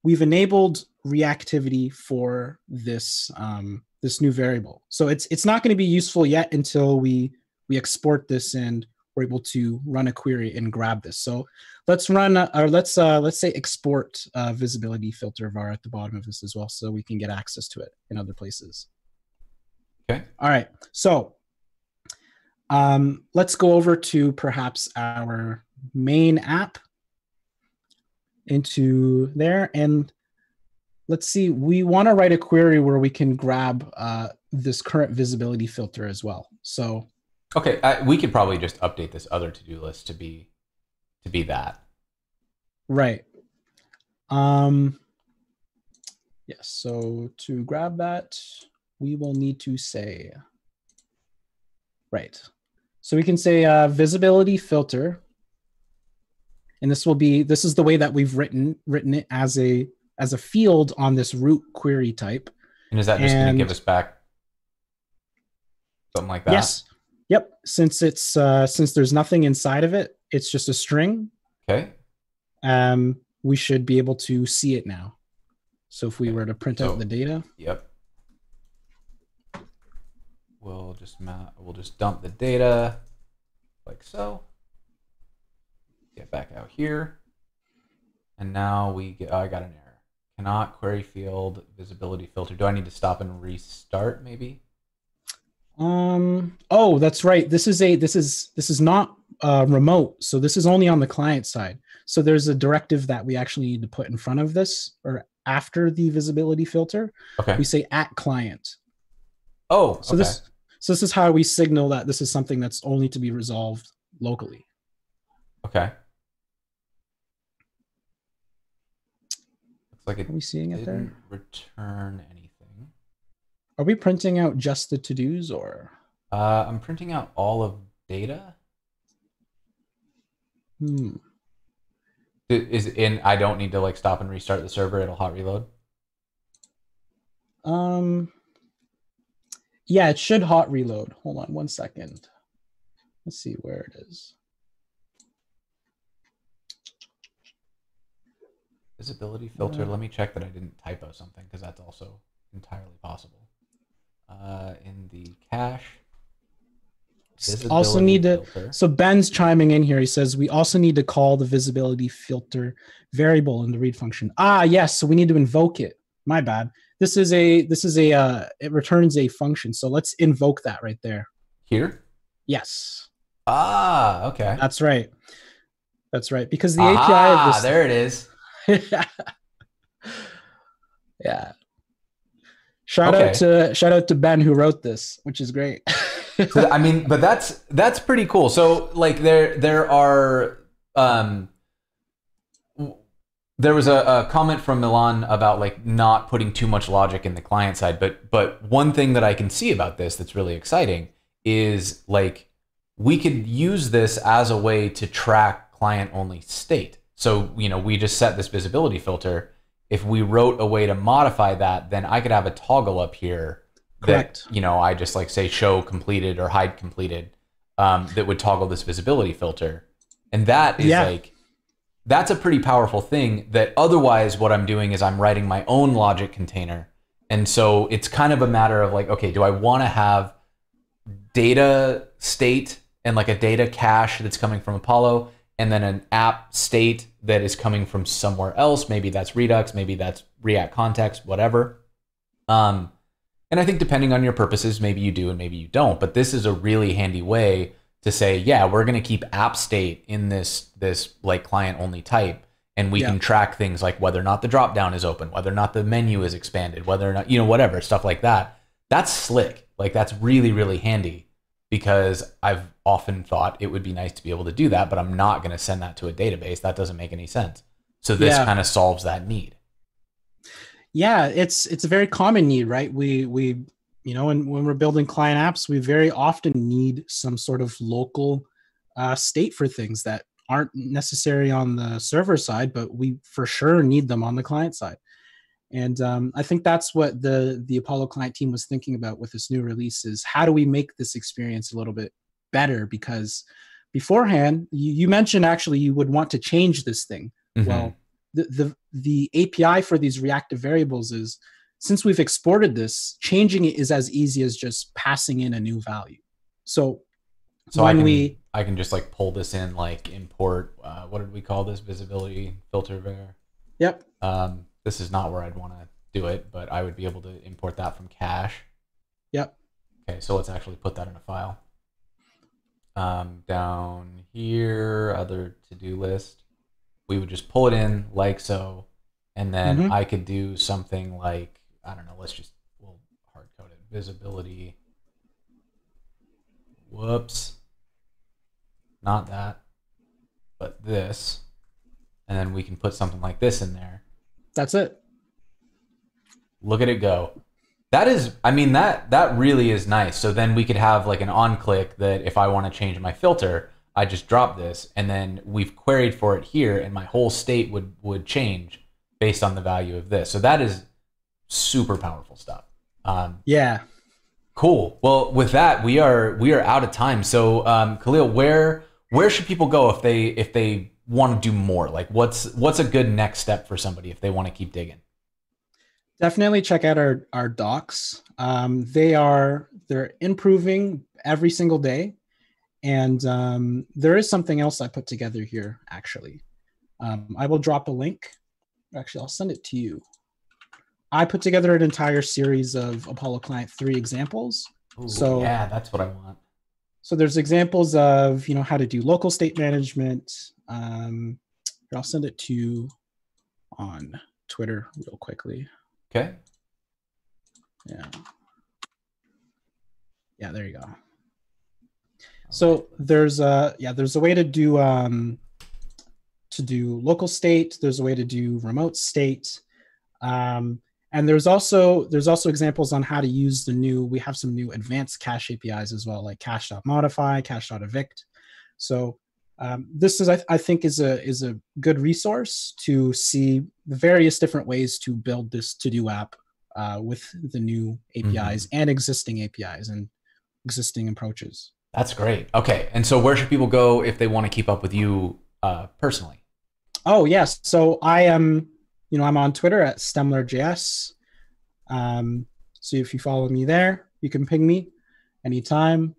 we've enabled reactivity for this um, this new variable. So it's it's not going to be useful yet until we we export this and we're able to run a query and grab this. So let's run, uh, or let's uh, let's say export uh, visibility filter var at the bottom of this as well, so we can get access to it in other places. Okay. All right. So um, let's go over to perhaps our main app into there, and let's see. We want to write a query where we can grab uh, this current visibility filter as well. So. Okay, I, we could probably just update this other to-do list to be, to be that. Right. Um, yes. So to grab that, we will need to say. Right. So we can say uh, visibility filter, and this will be this is the way that we've written written it as a as a field on this root query type. And is that just going to give us back something like that? Yes. Yep. Since it's uh, since there's nothing inside of it, it's just a string. Okay. Um, we should be able to see it now. So if we were to print so, out the data. Yep. We'll just ma- we'll just dump the data, like so. Get back out here, and now we get. Oh, I got an error. Cannot query field visibility filter. Do I need to stop and restart maybe? Um, oh, that's right. This is a, this is, this is not uh, remote. So this is only on the client side. So there's a directive that we actually need to put in front of this or after the visibility filter. Okay. We say at client. Oh, so okay. this, so this is how we signal that this is something that's only to be resolved locally. Okay. Looks like it Are we seeing it there? Return anything. Are we printing out just the to-dos or? Uh, I'm printing out all of data. Hmm. Is in, I don't need to like stop and restart the server. It'll hot reload. Um, yeah, it should hot reload. Hold on one second. Let's see where it is. Visibility filter. Uh, Let me check that I didn't typo something because that's also entirely possible. Uh, in the cache. Also need to, filter. So Ben's chiming in here. He says, we also need to call the visibility filter variable in the read function. Ah, yes. So we need to invoke it. My bad. This is a, this is a, uh, it returns a function. So let's invoke that right there. Here? Yes. Ah, okay. That's right. That's right. Because the ah, A P I of this. Ah, there it is. Yeah. Shout okay. out to shout out to Ben who wrote this, which is great. So, I mean, but that's that's pretty cool. So like there there are um, there was a, a comment from Milan about like not putting too much logic in the client side, but but one thing that I can see about this that's really exciting is like we could use this as a way to track client only state. So you know we just set this visibility filter. If we wrote a way to modify that, then I could have a toggle up here Correct. that, you know, I just like say show completed or hide completed um, that would toggle this visibility filter. And that is yeah. like, that's a pretty powerful thing that otherwise what I'm doing is I'm writing my own logic container. And so it's kind of a matter of like, okay, do I want to have data state and like a data cache that's coming from Apollo and then an app state that is coming from somewhere else. Maybe that's Redux, maybe that's React context, whatever. Um, and I think depending on your purposes, maybe you do and maybe you don't, but this is a really handy way to say, yeah, we're gonna keep app state in this this like client only type, and we yeah. can track things like whether or not the dropdown is open, whether or not the menu is expanded, whether or not, you know, whatever, stuff like that. That's slick, like that's really, really handy because I've often thought it would be nice to be able to do that, but I'm not going to send that to a database. That doesn't make any sense. So this yeah. kind of solves that need. Yeah, it's it's a very common need, right? We we you know, and when we're building client apps, we very often need some sort of local uh, state for things that aren't necessary on the server side, but we for sure need them on the client side. And um, I think that's what the the Apollo Client team was thinking about with this new release is how do we make this experience a little bit better? Because beforehand, you, you mentioned actually you would want to change this thing. Mm-hmm. Well, the, the the A P I for these reactive variables is, since we've exported this, changing it is as easy as just passing in a new value. So, so when I can, we I can just like pull this in, like import. Uh, what did we call this? Visibility filter var. Yep. Um, This is not where I'd want to do it, but I would be able to import that from cache. Yep. Okay, so let's actually put that in a file. Um, down here, other to-do list. We would just pull it in like so, and then mm-hmm. I could do something like, I don't know, let's just, we'll hard code it. Visibility. Whoops. Not that, but this. And then we can put something like this in there. That's it. Look at it go. That is, I mean, that that really is nice. So then we could have like an on-click that if I want to change my filter, I just drop this, and then we've queried for it here, and my whole state would would change based on the value of this. So that is super powerful stuff. Um, yeah. Cool. Well, with that, we are we are out of time. So um, Khalil, where where should people go if they if they want to do more? Like what's what's a good next step for somebody if they want to keep digging? Definitely check out our our docs. Um, they are they're improving every single day, and um, there is something else I put together here actually. Um, I will drop a link. Actually, I'll send it to you. I put together an entire series of Apollo Client three examples. Ooh, so yeah, that's what I want. So there's examples of, you know, how to do local state management. Um, here, I'll send it to you on Twitter real quickly. Okay. Yeah. Yeah, there you go. Okay. So there's a, yeah, there's a way to do, um, to do local state. There's a way to do remote state. Um, and there's also, there's also examples on how to use the new, we have some new advanced cache A P Is as well, like cache.modify, cache.evict. So um, this is, I, I think is a, is a good resource to see the various different ways to build this to-do app uh, with the new A P Is mm-hmm. and existing A P Is and existing approaches. That's great. Okay. And so where should people go if they want to keep up with you uh, personally? Oh yes. So I am, you know, I'm on Twitter at Stemmler J S. Um, so if you follow me there, you can ping me anytime.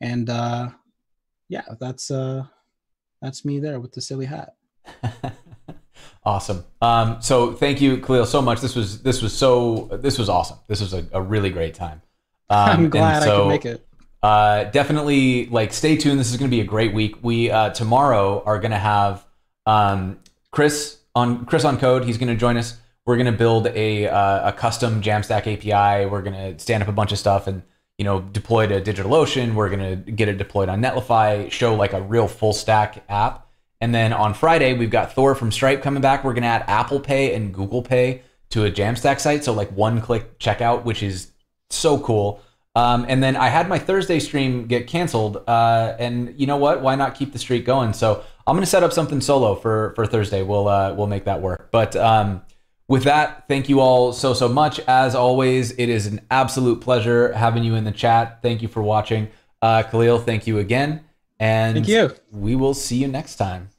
And uh, yeah, that's uh, that's me there with the silly hat. Awesome. Um, so thank you, Khalil, so much. This was this was so this was awesome. This was a, a really great time. Um, I'm glad so, I could make it. Uh, definitely, like, stay tuned. This is going to be a great week. We uh, tomorrow are going to have um, Chris. On Chris on Code, he's going to join us. We're going to build a uh, a custom Jamstack A P I. We're going to stand up a bunch of stuff and you know deploy to DigitalOcean. We're going to get it deployed on Netlify. Show like a real full stack app. And then on Friday we've got Thor from Stripe coming back. We're going to add Apple Pay and Google Pay to a Jamstack site, so like one click checkout, which is so cool. Um, and then I had my Thursday stream get canceled. Uh, and you know what? Why not keep the streak going? So I'm going to set up something solo for, for Thursday. We'll, uh, we'll make that work. But um, with that, thank you all so, so much. As always, it is an absolute pleasure having you in the chat. Thank you for watching. Uh, Khalil, thank you again. And thank you. We will see you next time.